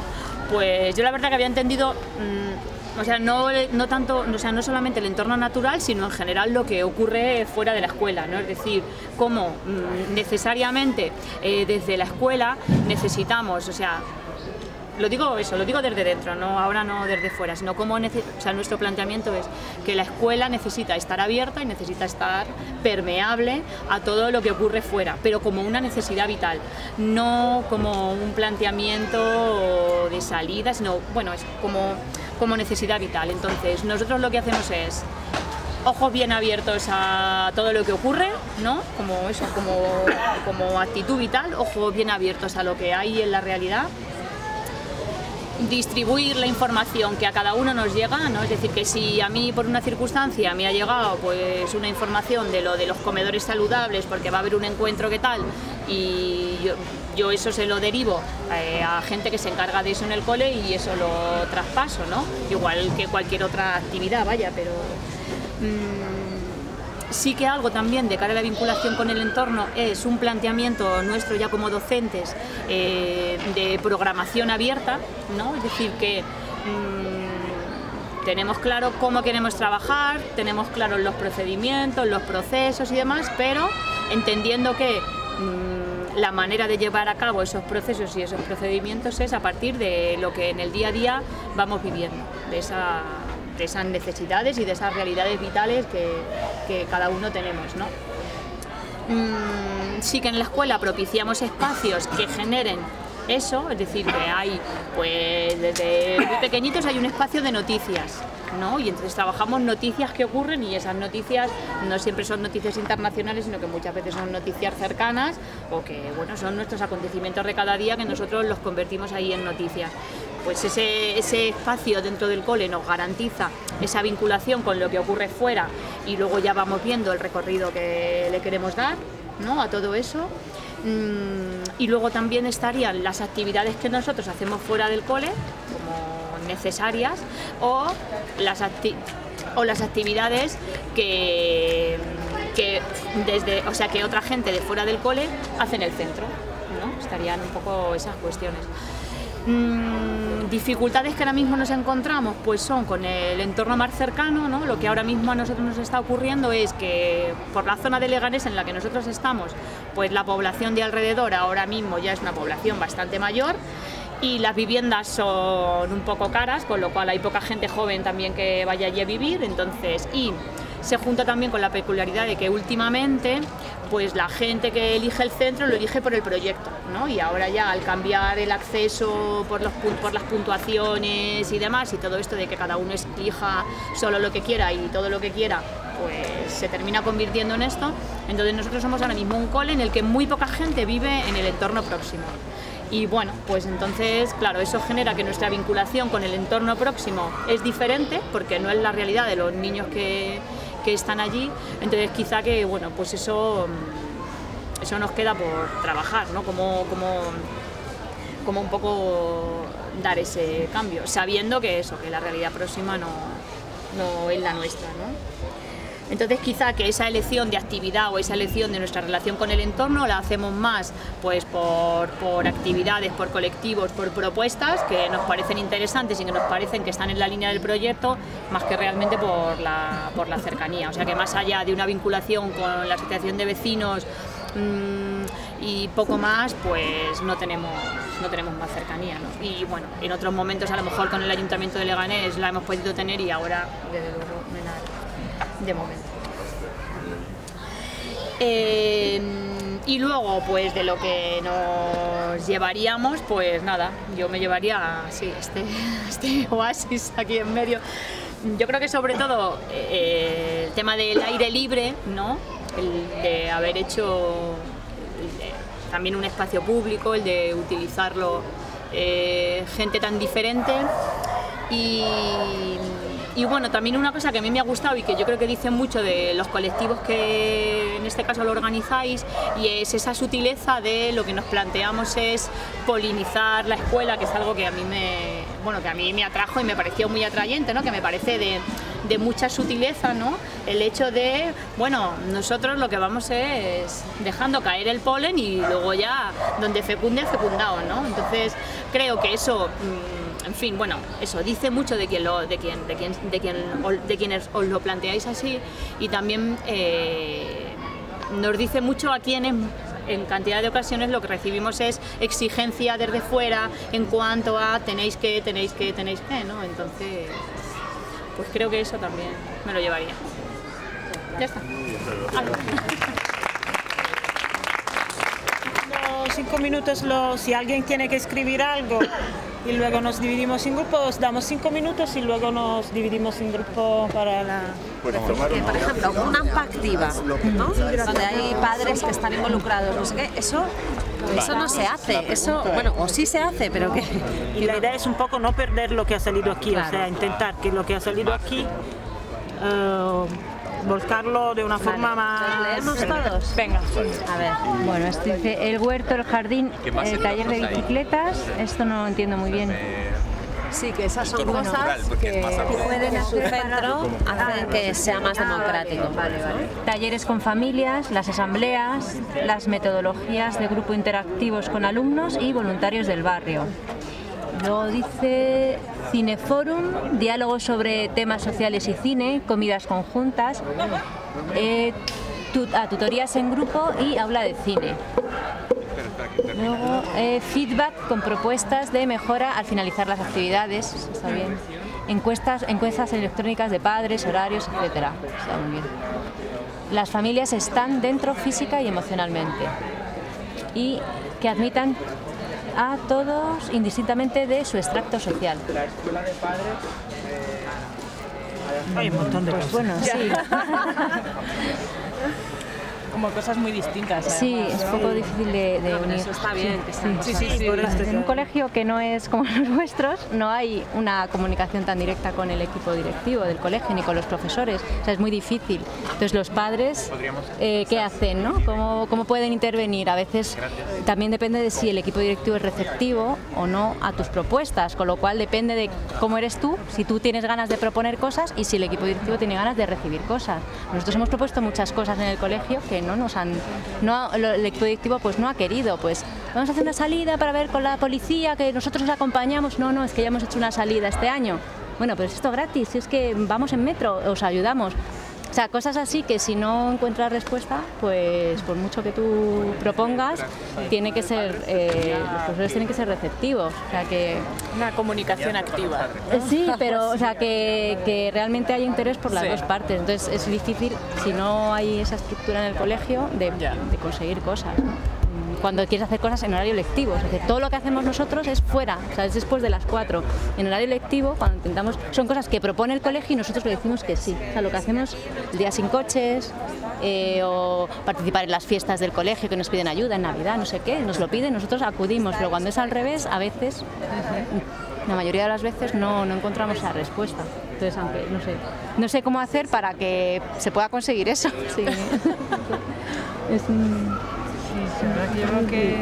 pues yo la verdad que había entendido, mmm, o sea, no, no tanto, o sea, no solamente el entorno natural, sino en general lo que ocurre fuera de la escuela, ¿no? Es decir, cómo mmm, necesariamente eh, desde la escuela necesitamos, o sea, lo digo eso, lo digo desde dentro, no ahora no desde fuera, sino como nece- o sea, nuestro planteamiento es que la escuela necesita estar abierta y necesita estar permeable a todo lo que ocurre fuera, pero como una necesidad vital, no como un planteamiento de salida, sino bueno, es como, como necesidad vital. Entonces nosotros lo que hacemos es ojos bien abiertos a todo lo que ocurre, ¿no? Como eso, como, como actitud vital, ojos bien abiertos a lo que hay en la realidad. Distribuir la información que a cada uno nos llega, ¿no? Es decir, que si a mí por una circunstancia me ha llegado pues una información de lo de los comedores saludables porque va a haber un encuentro que tal y yo, yo eso se lo derivo eh, a gente que se encarga de eso en el cole y eso lo traspaso, ¿no? Igual que cualquier otra actividad, vaya, pero... Mmm, sí que algo también de cara a la vinculación con el entorno es un planteamiento nuestro ya como docentes eh, de programación abierta, ¿no? Es decir, que mmm, tenemos claro cómo queremos trabajar, tenemos claros los procedimientos, los procesos y demás, pero entendiendo que mmm, la manera de llevar a cabo esos procesos y esos procedimientos es a partir de lo que en el día a día vamos viviendo, de esa... de esas necesidades y de esas realidades vitales que, que cada uno tenemos, ¿no? Mm, sí que en la escuela propiciamos espacios que generen eso, es decir, que hay, pues desde muy pequeñitos hay un espacio de noticias, ¿no? Y entonces trabajamos noticias que ocurren y esas noticias no siempre son noticias internacionales, sino que muchas veces son noticias cercanas o que, bueno, son nuestros acontecimientos de cada día que nosotros los convertimos ahí en noticias. Pues ese, ese espacio dentro del cole nos garantiza esa vinculación con lo que ocurre fuera y luego ya vamos viendo el recorrido que le queremos dar, ¿no? A todo eso. Y luego también estarían las actividades que nosotros hacemos fuera del cole como necesarias o las, acti o las actividades que, que, desde, o sea, que otra gente de fuera del cole hace en el centro, ¿no? Estarían un poco esas cuestiones. Mm, dificultades que ahora mismo nos encontramos pues son con el entorno más cercano, ¿no? Lo que ahora mismo a nosotros nos está ocurriendo es que por la zona de Leganés en la que nosotros estamos, pues la población de alrededor ahora mismo ya es una población bastante mayor y las viviendas son un poco caras, con lo cual hay poca gente joven también que vaya allí a vivir, entonces, y se junta también con la peculiaridad de que últimamente pues la gente que elige el centro lo elige por el proyecto, ¿no? Y ahora ya al cambiar el acceso por, los, por las puntuaciones y demás y todo esto de que cada uno elija solo lo que quiera y todo lo que quiera, pues se termina convirtiendo en esto. Entonces nosotros somos ahora mismo un cole en el que muy poca gente vive en el entorno próximo. Y bueno, pues entonces, claro, eso genera que nuestra vinculación con el entorno próximo es diferente, porque no es la realidad de los niños que, que están allí. Entonces quizá que, bueno, pues eso, eso nos queda por trabajar, ¿no? Como, como, como un poco dar ese cambio, sabiendo que eso, que la realidad próxima no, no es la nuestra, ¿no? Entonces quizá que esa elección de actividad o esa elección de nuestra relación con el entorno la hacemos más pues por, por actividades, por colectivos, por propuestas que nos parecen interesantes y que nos parecen que están en la línea del proyecto, más que realmente por la, por la cercanía. O sea que más allá de una vinculación con la asociación de vecinos mmm, y poco más, pues no tenemos, no tenemos más cercanía, ¿no? Y bueno, en otros momentos a lo mejor con el Ayuntamiento de Leganés la hemos podido tener y ahora desde luego no hay nada. De momento. Eh, y luego, pues de lo que nos llevaríamos, pues nada, yo me llevaría, sí, este, este oasis aquí en medio. Yo creo que sobre todo eh, el tema del aire libre, ¿no? El de haber hecho de, también un espacio público, el de utilizarlo eh, gente tan diferente y... Y bueno, también una cosa que a mí me ha gustado y que yo creo que dice mucho de los colectivos que en este caso lo organizáis, y es esa sutileza de lo que nos planteamos es polinizar la escuela, que es algo que a mí me, bueno, que a mí me atrajo y me pareció muy atrayente, ¿no? Que me parece de, de mucha sutileza, ¿no? El hecho de, bueno, nosotros lo que vamos es dejando caer el polen y luego ya donde fecunde, fecundado, ¿no? Entonces creo que eso, en fin, bueno, eso dice mucho de quien lo, de quien, de quien, de quien, de quienes os lo planteáis así, y también eh, nos dice mucho a quienes en cantidad de ocasiones lo que recibimos es exigencia desde fuera en cuanto a tenéis que, tenéis que, tenéis que, ¿no? Entonces, pues creo que eso también me lo llevaría. Ya está. Los cinco minutos, los, si alguien tiene que escribir algo y luego nos dividimos en grupos, damos cinco minutos y luego nos dividimos en grupos para la... Pues eh, por ejemplo, una A M P A activa, ¿no? Donde hay padres que están involucrados, no sé qué, eso, eso no se hace, eso, bueno, o sí se hace, pero que... Y la idea es un poco no perder lo que ha salido aquí, claro. O sea, intentar que lo que ha salido aquí... Uh, volcarlo de una forma vale. más... todos? Venga. A ver. Bueno, esto dice el huerto, el jardín, el taller de bicicletas. Esto no lo entiendo muy bien. Sí, que esas son cosas que, que pueden hacer centro, hacer que sea más democrático. Vale, vale. Talleres con familias, las asambleas, las metodologías de grupo interactivos con alumnos y voluntarios del barrio. Luego dice Cineforum, diálogos sobre temas sociales y cine, comidas conjuntas, eh, tut ah, tutorías en grupo y aula de cine. Luego eh, feedback con propuestas de mejora al finalizar las actividades, está bien. Encuestas, encuestas electrónicas de padres, horarios, etcétera. Está muy bien. Las familias están dentro física y emocionalmente y que admitan a todos indistintamente de su extracto social. La escuela de padres... Eh, hay un montón de pues cosas. Bueno, sí. Como cosas muy distintas. Además, sí, es un poco ¿no? difícil de, de no, unir. Eso está bien. Sí, sí, sí, sí, sí. En un colegio que no es como los vuestros, no hay una comunicación tan directa con el equipo directivo del colegio ni con los profesores. O sea, es muy difícil. Entonces, los padres, eh, ¿qué hacen? ¿no? ¿Cómo, ¿Cómo pueden intervenir? A veces también depende de si el equipo directivo es receptivo o no a tus propuestas, con lo cual depende de cómo eres tú, si tú tienes ganas de proponer cosas y si el equipo directivo tiene ganas de recibir cosas. Nosotros hemos propuesto muchas cosas en el colegio que no nos han, no, el equipo directivo pues no ha querido, pues vamos a hacer una salida para ver con la policía que nosotros nos acompañamos, no, no, es que ya hemos hecho una salida este año, bueno, pero es esto gratis, es que vamos en metro, os ayudamos, o sea, cosas así que si no encuentras respuesta, pues por mucho que tú propongas, tiene que ser, eh, los profesores tienen que ser receptivos, o sea que... Una comunicación activa. Sí, pero o sea que, que realmente hay interés por las sí. dos partes, entonces es difícil, si no hay esa estructura en el colegio, de, de conseguir cosas, ¿no? Cuando quieres hacer cosas en horario lectivo, o sea, que todo lo que hacemos nosotros es fuera, o sea, es después de las cuatro. En horario lectivo, cuando intentamos, son cosas que propone el colegio y nosotros le decimos que sí. O sea, lo que hacemos el día sin coches, eh, o participar en las fiestas del colegio que nos piden ayuda en Navidad, no sé qué, nos lo piden, nosotros acudimos, pero cuando es al revés, a veces, la mayoría de las veces no, no encontramos la respuesta. Entonces, aunque no sé, no sé cómo hacer para que se pueda conseguir eso. Sí. Es un... Yo creo que,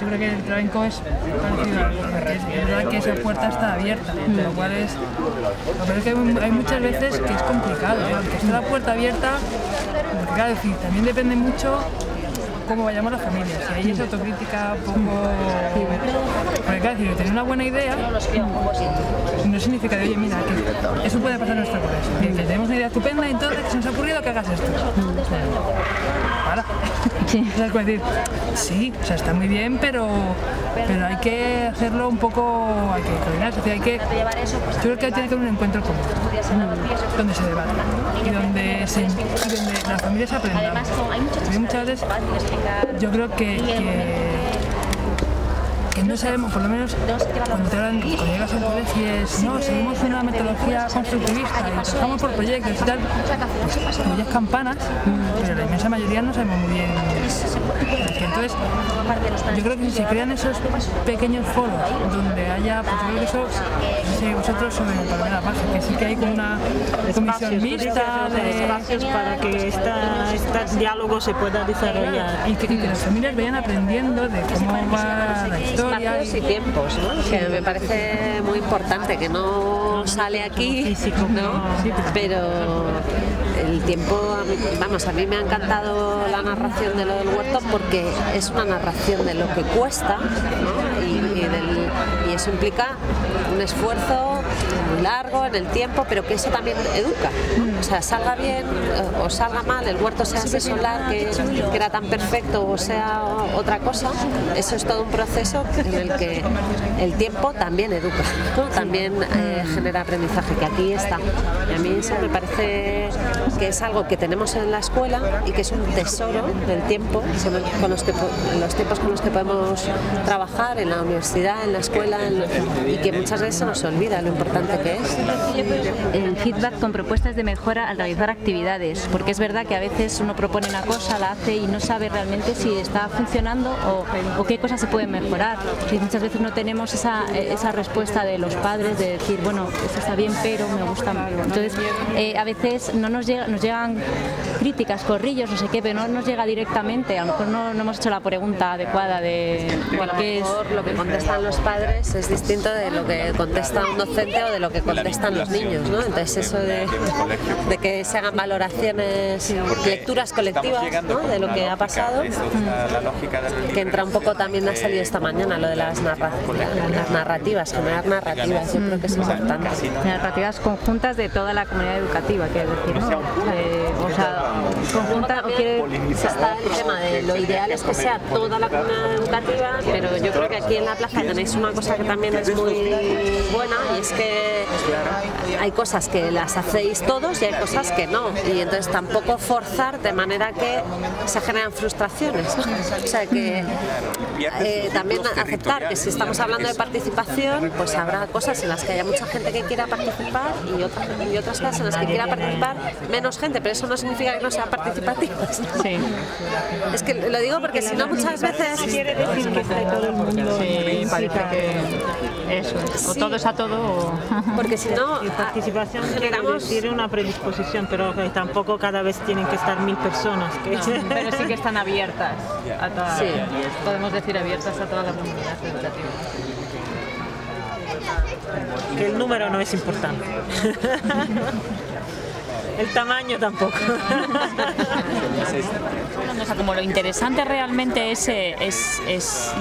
yo creo que el Trabenco es parecido a algo, porque es verdad que esa puerta está abierta, mm. lo cual es, lo peor es que hay, hay muchas veces que es complicado, ¿eh? Aunque esté la puerta abierta, porque claro, decir, también depende mucho cómo vayamos las familias, si hay esa autocrítica poco... Porque claro, decir, tener una buena idea no significa de, oye, mira, que eso puede pasar en nuestra colegio, que tenemos una idea estupenda y entonces se nos ha ocurrido que hagas esto. Para. Sí. Es decir, sí, o sea, está muy bien, pero, pero hay que hacerlo un poco, hay que coordinar, o sea, hay que, yo creo que tiene que haber un encuentro común, donde se debate y donde, se, y donde las familias aprendan. Hay muchas veces, yo creo que, que que no sabemos, por lo menos cuando, te hablan, cuando llegas a un colegio es, no, seguimos una metodología constructivista y trabajamos por proyectos y tal, pues oyes campanas, pero la inmensa mayoría no sabemos muy bien. Entonces, yo creo que si se crean esos pequeños foros donde haya, pues yo creo que eso, no sé, vosotros sobre la página, que sí que hay como una comisión mixta de espacios para que esta, este diálogo se pueda desarrollar. Y que, y que las familias vayan aprendiendo de cómo va la historia. Partidos y tiempos, ¿no? Sí, que me parece muy importante, que no sale aquí, ¿no? Pero el tiempo, vamos, a mí me ha encantado la narración de lo del huerto porque es una narración de lo que cuesta, ¿no? y, y, del, y eso implica un esfuerzo muy largo en el tiempo, pero que eso también educa, ¿no? O sea, salga bien o, o salga mal, el huerto sea ese solar que, que era tan perfecto o sea otra cosa, eso es todo un proceso en el que el tiempo también educa, ¿no? También eh, genera aprendizaje, que aquí está. Y a mí eso me parece que es algo que tenemos en la escuela y que es un tesoro del tiempo, con los, que, los tiempos con los que podemos trabajar en la universidad, en la escuela, en, y que muchas veces se nos olvida lo importante que es. El feedback con propuestas de mejora al realizar actividades, porque es verdad que a veces uno propone una cosa, la hace y no sabe realmente si está funcionando o, o qué cosas se pueden mejorar. Y muchas veces no tenemos esa, esa respuesta de los padres de decir, bueno, esto está bien, pero me gusta más. Entonces, eh, a veces no nos, llega, nos llegan críticas, corrillos, no sé qué, pero no nos llega directamente. A lo mejor no, no hemos hecho la pregunta adecuada de... Bueno, a lo mejor lo que contestan los padres es distinto de lo que contesta un docente o de lo que contestan los niños, ¿no? Entonces, eso de, de que se hagan valoraciones, lecturas colectivas, ¿no? De lo que ha pasado, que entra un poco también, ha salido esta mañana lo de las narrativas, las narrativas, generar narrativas, yo creo que es importante. Narrativas conjuntas de toda la comunidad educativa, quiero decir, ¿no? Eh, o sea, conjunta, o quiere... Está el tema de lo ideal es que sea toda la comunidad educativa, pero yo creo que aquí en la plaza tenéis una cosa que también es muy buena, y es que hay cosas que las hacéis todos y hay cosas que no, y entonces tampoco forzar de manera que se generan frustraciones, ¿no? O sea, que eh, también aceptar que si estamos hablando de participación, pues habrá cosas en las que haya mucha gente que quiera participar y otras, y otras cosas en las que quiera participar menos gente, pero eso no significa que no sean participativas, ¿no? Sí. Es que lo digo porque si no muchas veces... Quiere decir que está todo el mundo... Sí, parece que eso, o todo es a todo o... Porque si no... Participación generamos... Tiene una predisposición, pero que tampoco cada vez tienen que estar mil personas. Que... No, pero sí que están abiertas a toda... Sí. Podemos decir abiertas a toda la comunidad educativa. Que el número no es importante. El tamaño tampoco. O sea, como lo interesante realmente es, es, es,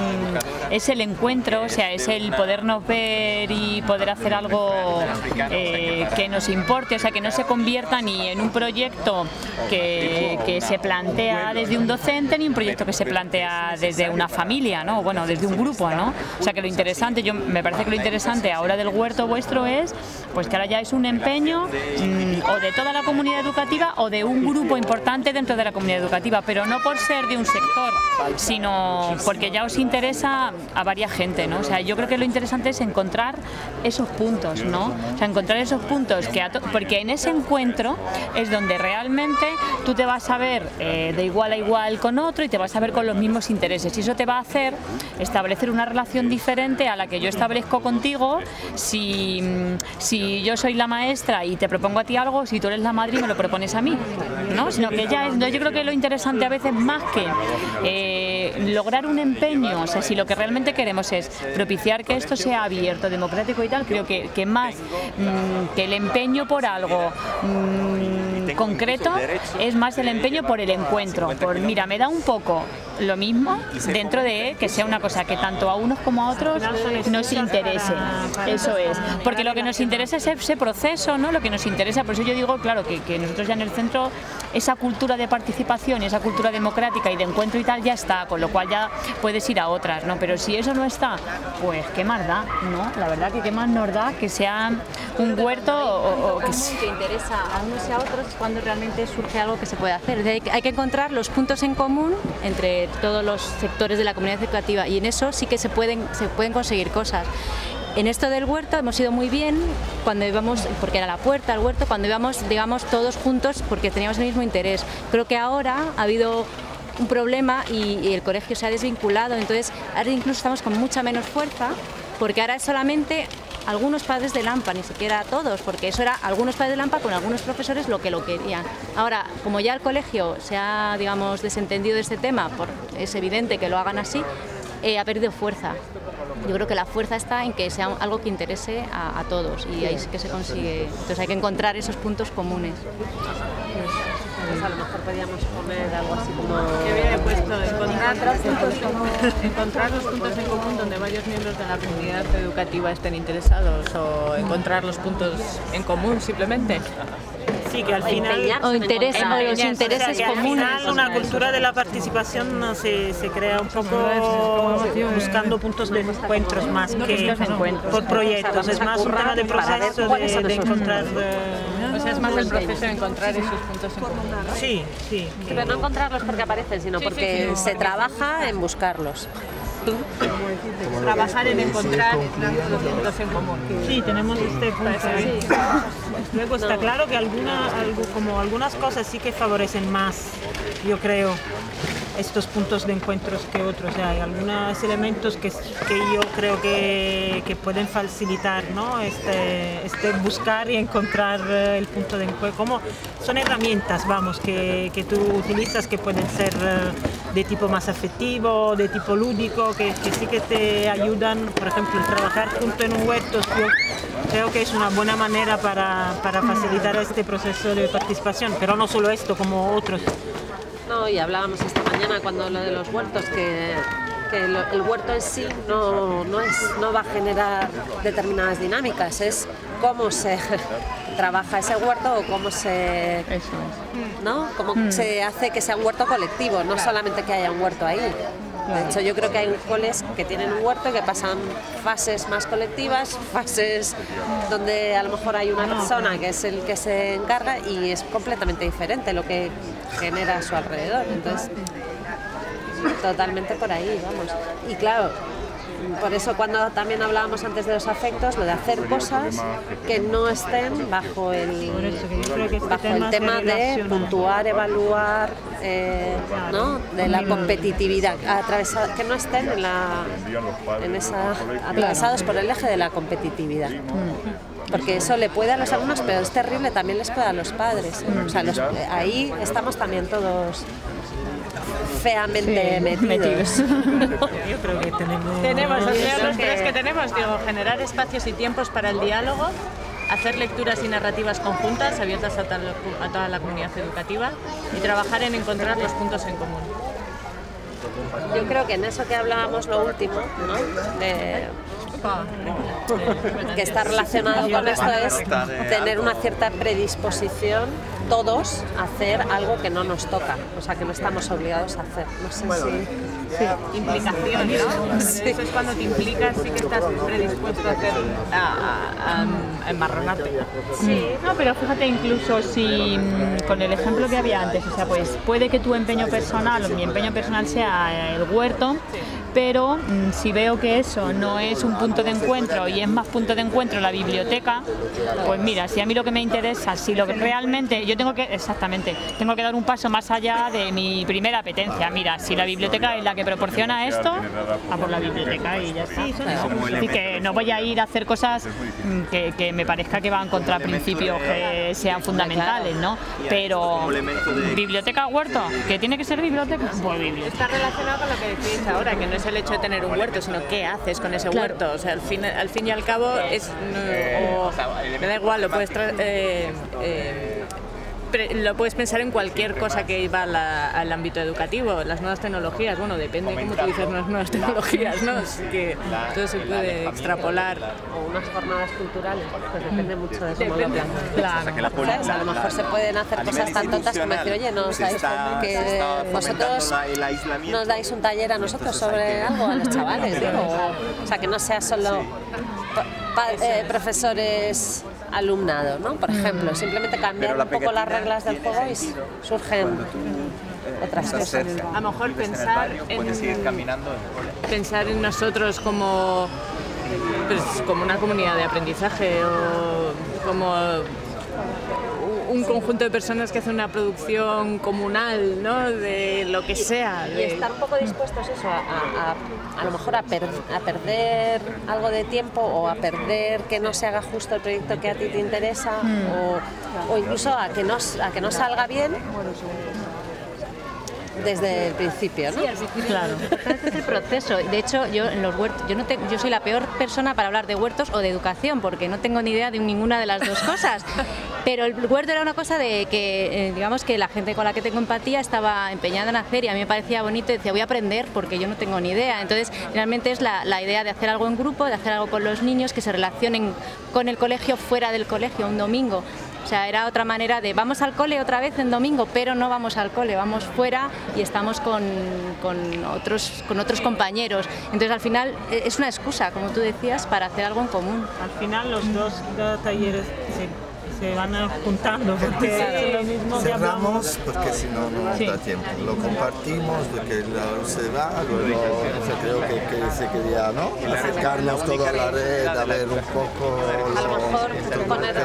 es el encuentro, o sea, es el podernos ver y poder hacer algo eh, que nos importe, o sea, que no se convierta ni en un proyecto que, que se plantea desde un docente ni un proyecto que se plantea desde una familia, ¿no? Bueno, desde un grupo, ¿no? O sea, que lo interesante, yo me parece que lo interesante ahora del huerto vuestro es, pues que ahora ya es un empeño mmm, o de toda la comunidad educativa o de un grupo importante dentro de la comunidad educativa, pero no por ser de un sector, sino porque ya os interesa a varias gente, ¿no? O sea, yo creo que lo interesante es encontrar esos puntos, ¿no? O sea, encontrar esos puntos, que a to... porque en ese encuentro es donde realmente tú te vas a ver eh, de igual a igual con otro y te vas a ver con los mismos intereses, y eso te va a hacer establecer una relación diferente a la que yo establezco contigo si, si yo soy la maestra y te propongo a ti algo, si tú eres la madre y me lo propones a mí, ¿no? Sino que ya es, yo creo que lo interesante a veces más que eh, lograr un empeño, o sea, si lo que realmente queremos es propiciar que esto sea abierto, democrático y tal, creo que, que más mmm, que el empeño por algo mmm, concreto, es más el empeño por el encuentro, por mira, me da un poco lo mismo dentro de que sea una cosa que tanto a unos como a otros nos interese, eso es, porque lo que nos interesa es ese proceso, ¿no? Lo que nos interesa, por eso yo digo, claro, que, que nosotros ya en el centro esa cultura de participación, esa cultura democrática y de encuentro y tal ya está, con lo cual ya puedes ir a otras, ¿no? Pero si eso no está, pues qué más da, ¿no? La verdad que qué más nos da que sea un huerto o, o que se interesa a unos y a otros cuando realmente surge algo que se puede hacer. Hay que encontrar los puntos en común entre todos los sectores de la comunidad educativa, y en eso sí que se pueden, se pueden conseguir cosas. En esto del huerto hemos ido muy bien cuando íbamos, porque era la puerta al huerto, cuando íbamos, digamos, todos juntos porque teníamos el mismo interés. Creo que ahora ha habido un problema y, y el colegio se ha desvinculado, entonces ahora incluso estamos con mucha menos fuerza, porque ahora es solamente algunos padres del AMPA, ni siquiera todos, porque eso era algunos padres del AMPA con algunos profesores lo que lo querían. Ahora, como ya el colegio se ha, digamos, desentendido de este tema, por, es evidente que lo hagan así, eh, ha perdido fuerza. yo creo que la fuerza está en que sea algo que interese a, a todos, y ahí sí que se consigue. Entonces hay que encontrar esos puntos comunes. Pues a lo mejor podíamos poner algo así como... Que bien he puesto, encontrar, encontrar los puntos en común donde varios miembros de la comunidad educativa estén interesados, o encontrar los puntos en común simplemente. Sí, que al final... O, interesa, o los intereses o sea, comunes. Al final una cultura de la participación no se, se crea un poco buscando puntos de encuentros más que por proyectos. Es más un tema de proceso de, de encontrar... O sea, es más el proceso de encontrar esos puntos en común. Sí, sí. Pero no encontrarlos porque aparecen, sino porque se trabaja en buscarlos. Trabajar en encontrar los puntos en común. Sí, tenemos este punto. Sí. Luego está claro que alguna, algo, como algunas cosas sí que favorecen más, yo creo, estos puntos de encuentros que otros. O sea, hay algunos elementos que, que yo creo que, que pueden facilitar, ¿no? este, este buscar y encontrar el punto de encuentro. Como son herramientas, vamos, que, que tú utilizas que pueden ser de tipo más afectivo, de tipo lúdico, que, que sí que te ayudan. Por ejemplo, trabajar junto en un huerto, yo creo que es una buena manera para, para facilitar este proceso de participación, pero no solo esto, como otros. No, y hablábamos esta mañana cuando lo de los huertos, que, que lo, el huerto en sí no, no, es, no va a generar determinadas dinámicas, es cómo se trabaja ese huerto o cómo se, Eso es. ¿no? cómo mm. se hace que sea un huerto colectivo, no solamente que haya un huerto ahí. De hecho, yo creo que hay coles que tienen un huerto que pasan fases más colectivas, fases donde a lo mejor hay una persona que es el que se encarga y es completamente diferente lo que genera a su alrededor. Entonces, totalmente por ahí, vamos. Y claro, por eso cuando también hablábamos antes de los afectos, lo de hacer cosas que no estén bajo el, bajo el tema de puntuar, evaluar, eh, ¿no? de la competitividad, atravesado, que no estén en la, en esa, atravesados por el eje de la competitividad. Porque eso le puede a los alumnos, pero es terrible, también les puede a los padres. O sea, los, ahí estamos también todos... feamente sí, metidos. metidos. Yo creo que tenemos... tenemos los tres que... que tenemos, digo, generar espacios y tiempos para el diálogo, hacer lecturas y narrativas conjuntas abiertas a, tal, a toda la comunidad educativa y trabajar en encontrar los puntos en común. Yo creo que en eso que hablábamos lo último, ¿no? De... que está relacionado con esto es tener una cierta predisposición todos a hacer algo que no nos toca, o sea, que no estamos obligados a hacer. No sé bueno, si... Sí. Implicación, ¿no? Sí. Eso es cuando te implicas, sí que estás predispuesto a, hacer, a, a, a embarronarte. Sí, no, pero fíjate, incluso si con el ejemplo que había antes, o sea, pues puede que tu empeño personal o mi empeño personal sea el huerto, sí. Pero si veo que eso no es un punto de encuentro y es más punto de encuentro la biblioteca, pues mira, si a mí lo que me interesa, si lo que realmente yo tengo que, exactamente, tengo que dar un paso más allá de mi primera apetencia. Mira, si la biblioteca es la que proporciona esto, a por la biblioteca y ya está. Así que no voy a ir a hacer cosas que, que me parezca que van contra principios que sean fundamentales, ¿no? Pero biblioteca huerto, que tiene que ser biblioteca, pues biblioteca. Está relacionado con lo que decís ahora, que no es el hecho de tener un huerto, sino qué haces con ese claro. huerto. O sea, al fin, al fin y al cabo, es, no, o, me da igual, lo puedes, tra eh, eh, pre lo puedes pensar en cualquier cosa que va la, al ámbito educativo. Las nuevas tecnologías, bueno, depende de cómo utilizas las nuevas tecnologías, ¿no? Así que todo se puede extrapolar. O unas jornadas culturales, pues depende mucho de cómo lo plantean. Claro. Claro. O sea, a lo mejor se pueden hacer cosas tan tontas como decir, oye, no os dais que vosotros nos dais un taller a nosotros sobre algo, a los chavales, digo. O sea, que no sea solo eh, profesores... alumnado, ¿no? Por ejemplo, simplemente cambiar un poco las reglas del juego y surgen otras cosas. A lo mejor pensar en, pensar en nosotros como, pues, como una comunidad de aprendizaje o como un conjunto de personas que hacen una producción comunal, ¿no? De lo que sea. De... Y estar un poco dispuestos eso, a, a, a, a lo mejor a, per, a perder algo de tiempo o a perder que no se haga justo el proyecto que a ti te interesa mm. o, o incluso a que, no, a que no salga bien. desde el principio, ¿no? Sí, al principio. Claro. Este es el proceso. De hecho, yo en los huertos, yo no tengo, yo soy la peor persona para hablar de huertos o de educación, porque no tengo ni idea de ninguna de las dos cosas. Pero el huerto era una cosa de que, eh, digamos que la gente con la que tengo empatía estaba empeñada en hacer, y a mí me parecía bonito y decía, voy a aprender porque yo no tengo ni idea. Entonces, realmente es la, la idea de hacer algo en grupo, de hacer algo con los niños, que se relacionen con el colegio fuera del colegio, un domingo. O sea, era otra manera de vamos al cole otra vez en domingo, pero no vamos al cole, vamos fuera y estamos con, con, otros, con otros compañeros. Entonces, al final, es una excusa, como tú decías, para hacer algo en común. Al final, los dos, dos talleres se, se van juntando, porque sí, es lo mismo. Cerramos, que porque si no, no sí. da tiempo. Lo compartimos, porque la se va, luego creo que, que se quería, ¿no? Acercarnos toda la red, a ver un poco... A lo mejor poner,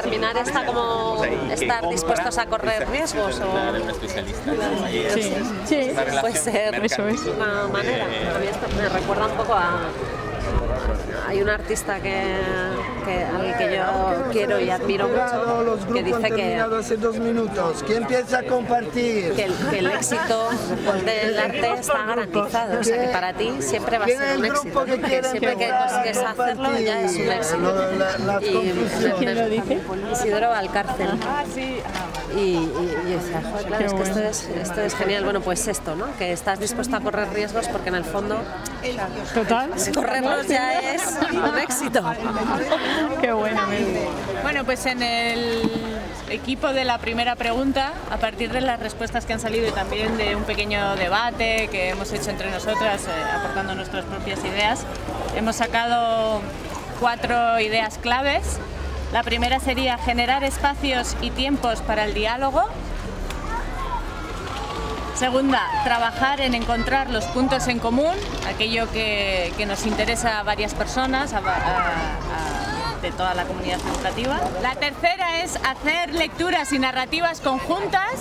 terminar hasta como estar dispuestos a correr riesgos o... Un especialista. Sí, sí, sí. Puede ser, eso es. De una manera, a mí esto me recuerda un poco a... Hay un artista que, que, al que yo quiero y admiro mucho, que dice que... hace dos minutos. ¿Quién empieza a compartir? Que el, que el éxito del arte está garantizado. O sea, que para ti siempre va a ser un éxito. Siempre que consigues hacerlo ya es un éxito. ¿Quién lo dice? Isidro Valcárcel. Ah, sí. Y, y, y decía, claro, es que esto es, esto es genial. Bueno, pues esto, ¿no? Que estás dispuesto a correr riesgos porque en el fondo... Total. Correrlos ya es un éxito. Qué bueno. Bueno, pues en el equipo de la primera pregunta, a partir de las respuestas que han salido y también de un pequeño debate que hemos hecho entre nosotras, eh, aportando nuestras propias ideas, hemos sacado cuatro ideas claves. La primera sería generar espacios y tiempos para el diálogo. Segunda, trabajar en encontrar los puntos en común, aquello que, que nos interesa a varias personas, a, a, a, de toda la comunidad educativa. La tercera es hacer lecturas y narrativas conjuntas,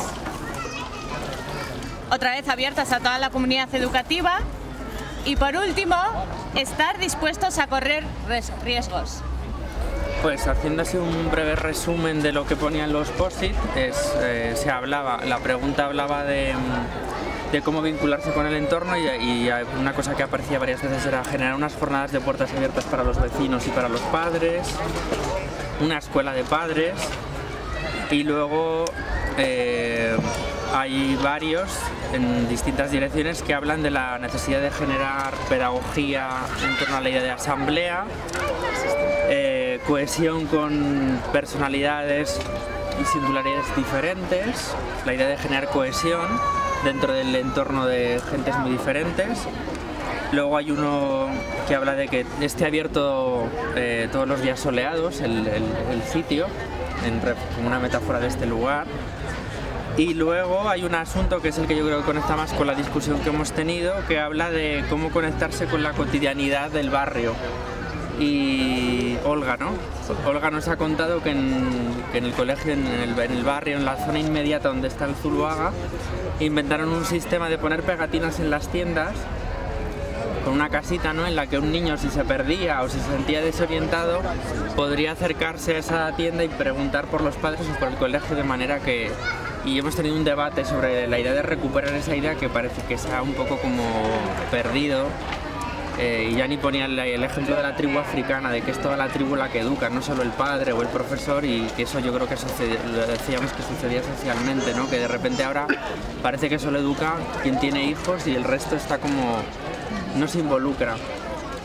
otra vez abiertas a toda la comunidad educativa. Y por último, estar dispuestos a correr riesgos. Pues haciéndose un breve resumen de lo que ponían los post-it, eh, se hablaba, la pregunta hablaba de, de cómo vincularse con el entorno, y, y una cosa que aparecía varias veces era generar unas jornadas de puertas abiertas para los vecinos y para los padres, una escuela de padres, y luego eh, hay varios en distintas direcciones que hablan de la necesidad de generar pedagogía en torno a la idea de asamblea, eh, cohesión con personalidades y singularidades diferentes, la idea de generar cohesión dentro del entorno de gentes muy diferentes. Luego hay uno que habla de que esté abierto eh, todos los días soleados el, el, el sitio, en, como una metáfora de este lugar. Y luego hay un asunto que es el que yo creo que conecta más con la discusión que hemos tenido, que habla de cómo conectarse con la cotidianidad del barrio. Y Olga, ¿no? Olga nos ha contado que en, que en el colegio, en el, en el barrio, en la zona inmediata donde está el Zuloaga, inventaron un sistema de poner pegatinas en las tiendas con una casita, ¿no?, en la que un niño, si se perdía o si se sentía desorientado, podría acercarse a esa tienda y preguntar por los padres o por el colegio, de manera que... Y hemos tenido un debate sobre la idea de recuperar esa idea, que parece que está un poco como perdido. Eh, y Yanni ponía el, el ejemplo de la tribu africana, de que es toda la tribu la que educa, no solo el padre o el profesor, y que eso yo creo que sucede, lo decíamos que sucedía socialmente, ¿no? Que de repente ahora parece que solo educa quien tiene hijos y el resto está como... no se involucra,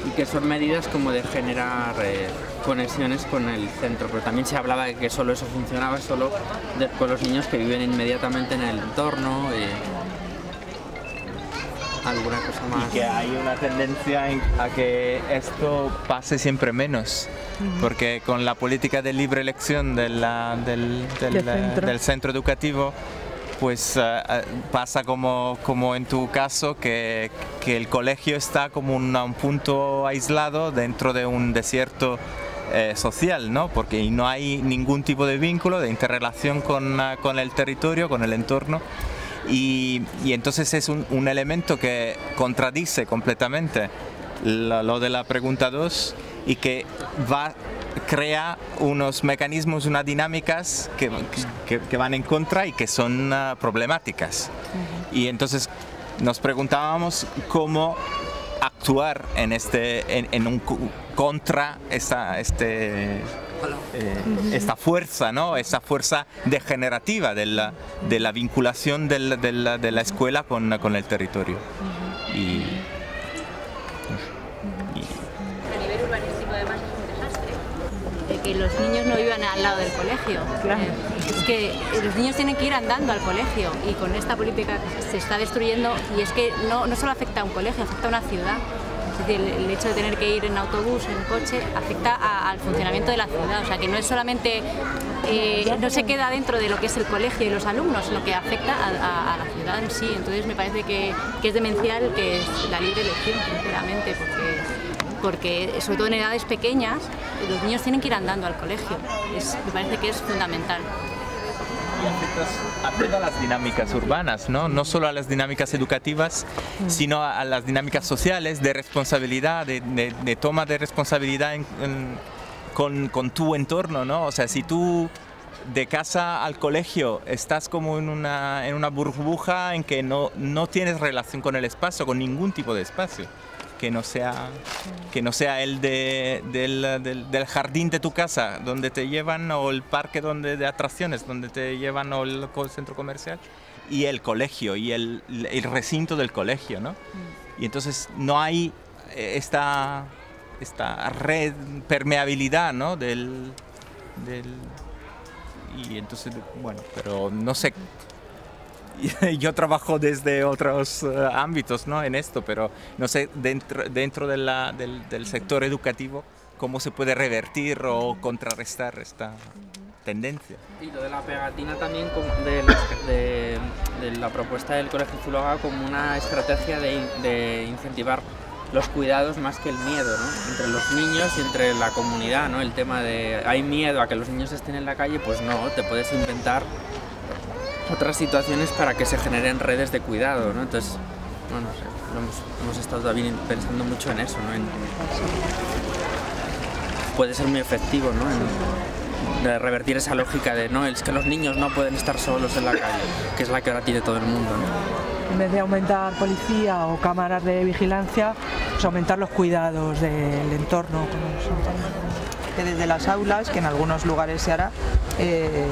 y que son medidas como de generar eh, conexiones con el centro. Pero también se hablaba de que solo eso funcionaba, solo de, con los niños que viven inmediatamente en el entorno. Eh, alguna cosa más. Y que hay una tendencia a que esto pase siempre menos, porque con la política de libre elección de la, del, del, centro. del centro educativo, pues uh, pasa como, como en tu caso, que, que el colegio está como un, un punto aislado dentro de un desierto eh, social, ¿no? Porque no hay ningún tipo de vínculo, de interrelación con, uh, con el territorio, con el entorno. Y, y entonces es un, un elemento que contradice completamente lo, lo de la pregunta dos, y que va crea unos mecanismos, unas dinámicas que, que, que van en contra y que son uh, problemáticas. Uh-huh. Y entonces nos preguntábamos cómo actuar en, este, en, en un contra esta, este, eh, esta fuerza, ¿no? Esa fuerza degenerativa de la, de la vinculación de la, de la, de la escuela con, con el territorio. Uh-huh. y, que los niños no vivan al lado del colegio. Claro. Es que los niños tienen que ir andando al colegio y con esta política se está destruyendo, y es que no, no solo afecta a un colegio, afecta a una ciudad. Es decir, el hecho de tener que ir en autobús, en coche, afecta a, al funcionamiento de la ciudad. O sea, que no es solamente, eh, no se queda dentro de lo que es el colegio y los alumnos, lo que afecta a, a, a la ciudad en sí. Entonces me parece que, que es demencial, que es la libre elección, sinceramente, porque... porque sobre todo en edades pequeñas los niños tienen que ir andando al colegio. Es, me parece que es fundamental. Y afectas a todas las dinámicas urbanas, ¿no? No solo a las dinámicas educativas, sino a, a las dinámicas sociales de responsabilidad, de, de, de toma de responsabilidad en, en, con, con tu entorno, ¿no? O sea, si tú de casa al colegio estás como en una, en una burbuja en que no, no tienes relación con el espacio, con ningún tipo de espacio. Que no sea, que no sea el de, del, del, del jardín de tu casa donde te llevan, o el parque donde, de atracciones donde te llevan, o el centro comercial, y el colegio, y el, el recinto del colegio, ¿no? Y entonces no hay esta, esta red, permeabilidad, ¿no? Del, del, y entonces, bueno, pero no sé... Yo trabajo desde otros uh, ámbitos, ¿no? En esto, pero no sé dentro, dentro de la, del, del sector educativo cómo se puede revertir o contrarrestar esta tendencia. Y lo de la pegatina también de la, de, de la propuesta del Colegio Zuloaga como una estrategia de, de incentivar los cuidados más que el miedo, ¿no? Entre los niños y entre la comunidad, ¿no? El tema de hay miedo a que los niños estén en la calle, pues no, te puedes inventar otras situaciones para que se generen redes de cuidado, ¿no? Entonces, bueno, no sé, lo hemos, hemos estado también pensando mucho en eso, ¿no? En, puede ser muy efectivo, ¿no? En, de revertir esa lógica de, no, es que los niños no pueden estar solos en la calle, que es la que ahora tiene todo el mundo, ¿no? En vez de aumentar policía o cámaras de vigilancia, pues aumentar los cuidados del entorno, como que desde las aulas, que en algunos lugares se hará, eh,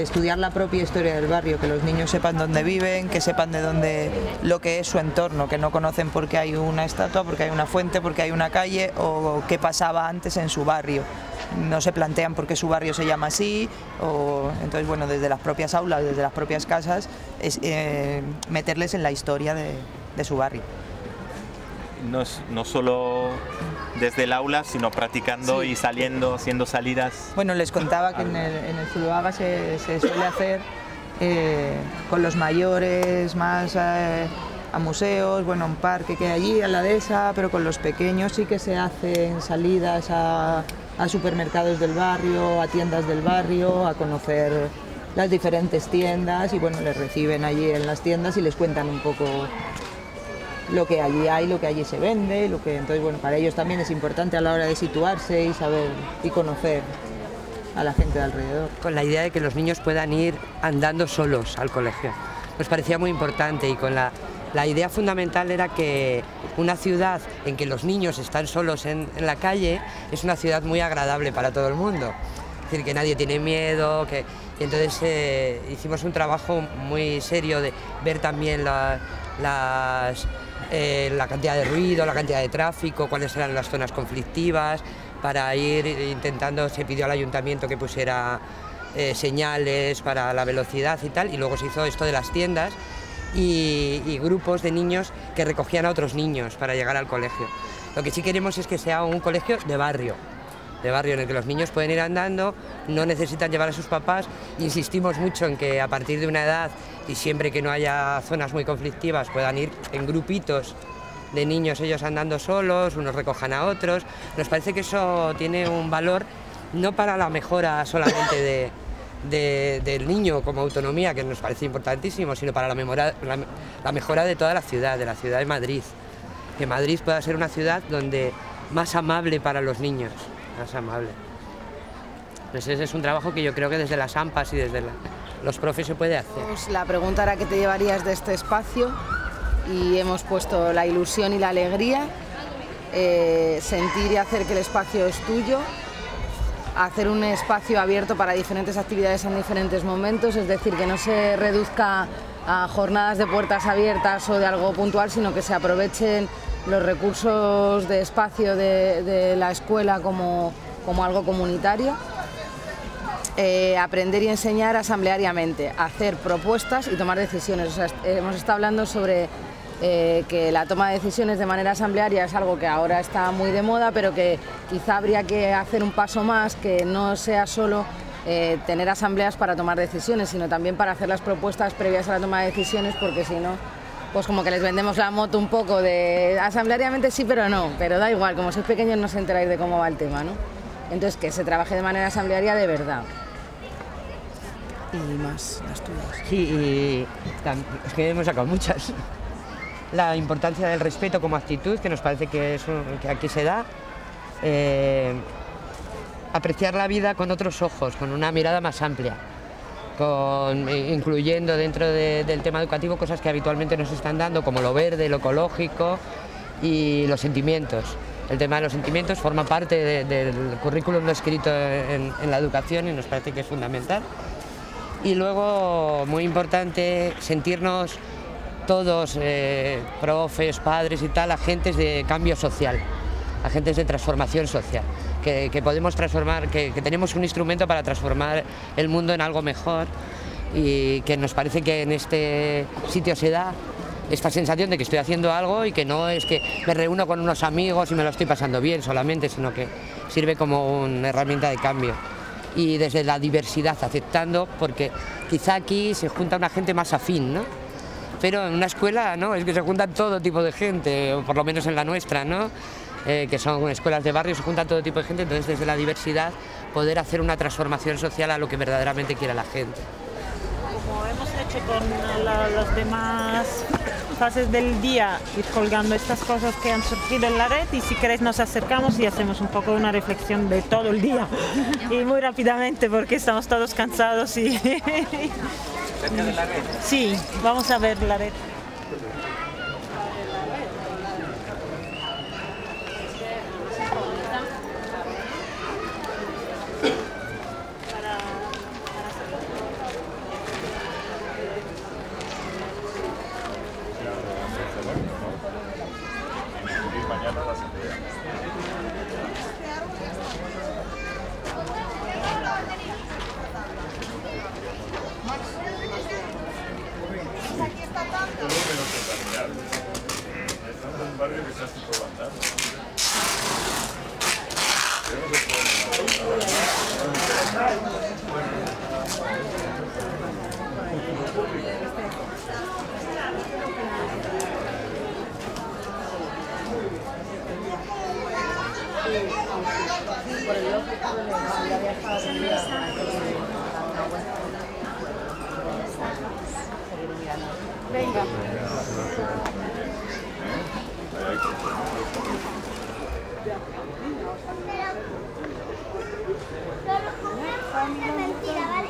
estudiar la propia historia del barrio, que los niños sepan dónde viven, que sepan de dónde, lo que es su entorno, que no conocen porque hay una estatua, porque hay una fuente, porque hay una calle, o qué pasaba antes en su barrio. No se plantean por qué su barrio se llama así, o entonces, bueno, desde las propias aulas, desde las propias casas, es, eh, meterles en la historia de, de su barrio. No, no solo desde el aula, sino practicando, sí. Y saliendo, haciendo salidas. Bueno, les contaba que en el, en el Zuloaga se, se suele hacer eh, con los mayores, más eh, a museos, bueno, un parque que hay allí, a la dehesa, pero con los pequeños sí que se hacen salidas a, a supermercados del barrio, a tiendas del barrio, a conocer las diferentes tiendas, y bueno, les reciben allí en las tiendas y les cuentan un poco lo que allí hay, lo que allí se vende, lo que entonces, bueno, para ellos también es importante a la hora de situarse y saber y conocer a la gente de alrededor. Con la idea de que los niños puedan ir andando solos al colegio, nos parecía muy importante, y con la, la idea fundamental era que una ciudad en que los niños están solos en, en la calle es una ciudad muy agradable para todo el mundo, es decir, que nadie tiene miedo, que, y entonces eh, hicimos un trabajo muy serio de ver también la, las... Eh, la cantidad de ruido, la cantidad de tráfico, cuáles eran las zonas conflictivas, para ir intentando. Se pidió al ayuntamiento que pusiera eh, señales para la velocidad y tal, y luego se hizo esto de las tiendas y, y grupos de niños que recogían a otros niños para llegar al colegio. Lo que sí queremos es que sea un colegio de barrio, de barrio en el que los niños pueden ir andando, no necesitan llevar a sus papás. Insistimos mucho en que a partir de una edad, y siempre que no haya zonas muy conflictivas, puedan ir en grupitos de niños, ellos andando solos, unos recojan a otros. Nos parece que eso tiene un valor, no para la mejora solamente de, de, del niño como autonomía, que nos parece importantísimo, sino para la, memora, la, la mejora de toda la ciudad, de la ciudad de Madrid. Que Madrid pueda ser una ciudad donde más amable para los niños. más amable. Pues ese es un trabajo que yo creo que desde las AMPAs y desde la, los profes se puede hacer. Pues la pregunta era qué te llevarías de este espacio, y hemos puesto la ilusión y la alegría, eh, sentir y hacer que el espacio es tuyo, hacer un espacio abierto para diferentes actividades en diferentes momentos, es decir, que no se reduzca a jornadas de puertas abiertas o de algo puntual, sino que se aprovechen los recursos de espacio de, de la escuela como, como algo comunitario. Eh, aprender y enseñar asambleariamente, hacer propuestas y tomar decisiones. O sea, hemos estado hablando sobre eh, que la toma de decisiones de manera asamblearia es algo que ahora está muy de moda, pero que quizá habría que hacer un paso más, que no sea solo eh, tener asambleas para tomar decisiones, sino también para hacer las propuestas previas a la toma de decisiones, porque si no, pues como que les vendemos la moto un poco de asambleariamente sí, pero no, pero da igual, como sois pequeños no os enteráis de cómo va el tema, ¿no? Entonces, que se trabaje de manera asamblearia de verdad. Y más las tuyas. Sí, y es que hemos sacado muchas. La importancia del respeto como actitud, que nos parece que, es un, que aquí se da. Eh, apreciar la vida con otros ojos, con una mirada más amplia, con, incluyendo dentro de, del tema educativo cosas que habitualmente nos están dando, como lo verde, lo ecológico y los sentimientos. El tema de los sentimientos forma parte de, del currículum no escrito en, en la educación y nos parece que es fundamental. Y luego, muy importante, sentirnos todos, eh, profes, padres y tal, agentes de cambio social, agentes de transformación social, que, que podemos transformar, que, que tenemos un instrumento para transformar el mundo en algo mejor, y que nos parece que en este sitio se da esta sensación de que estoy haciendo algo y que no es que me reúno con unos amigos y me lo estoy pasando bien solamente, sino que sirve como una herramienta de cambio. Y desde la diversidad, aceptando, porque quizá aquí se junta una gente más afín, ¿no? Pero en una escuela, ¿no? Es que se juntan todo tipo de gente, o por lo menos en la nuestra, ¿no? Eh, que son escuelas de barrio, se juntan todo tipo de gente, entonces desde la diversidad poder hacer una transformación social a lo que verdaderamente quiere la gente. Como hemos hecho con la, las demás fases del día, ir colgando estas cosas que han surgido en la red, y si queréis nos acercamos y hacemos un poco una reflexión de todo el día y muy rápidamente, porque estamos todos cansados y... ¿Cerca de la red? Sí, vamos a ver la red. Mentira, ¿vale?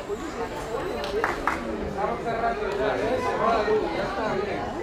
Estamos cerrando ya, ¿eh? Se va la luz, ya está bien.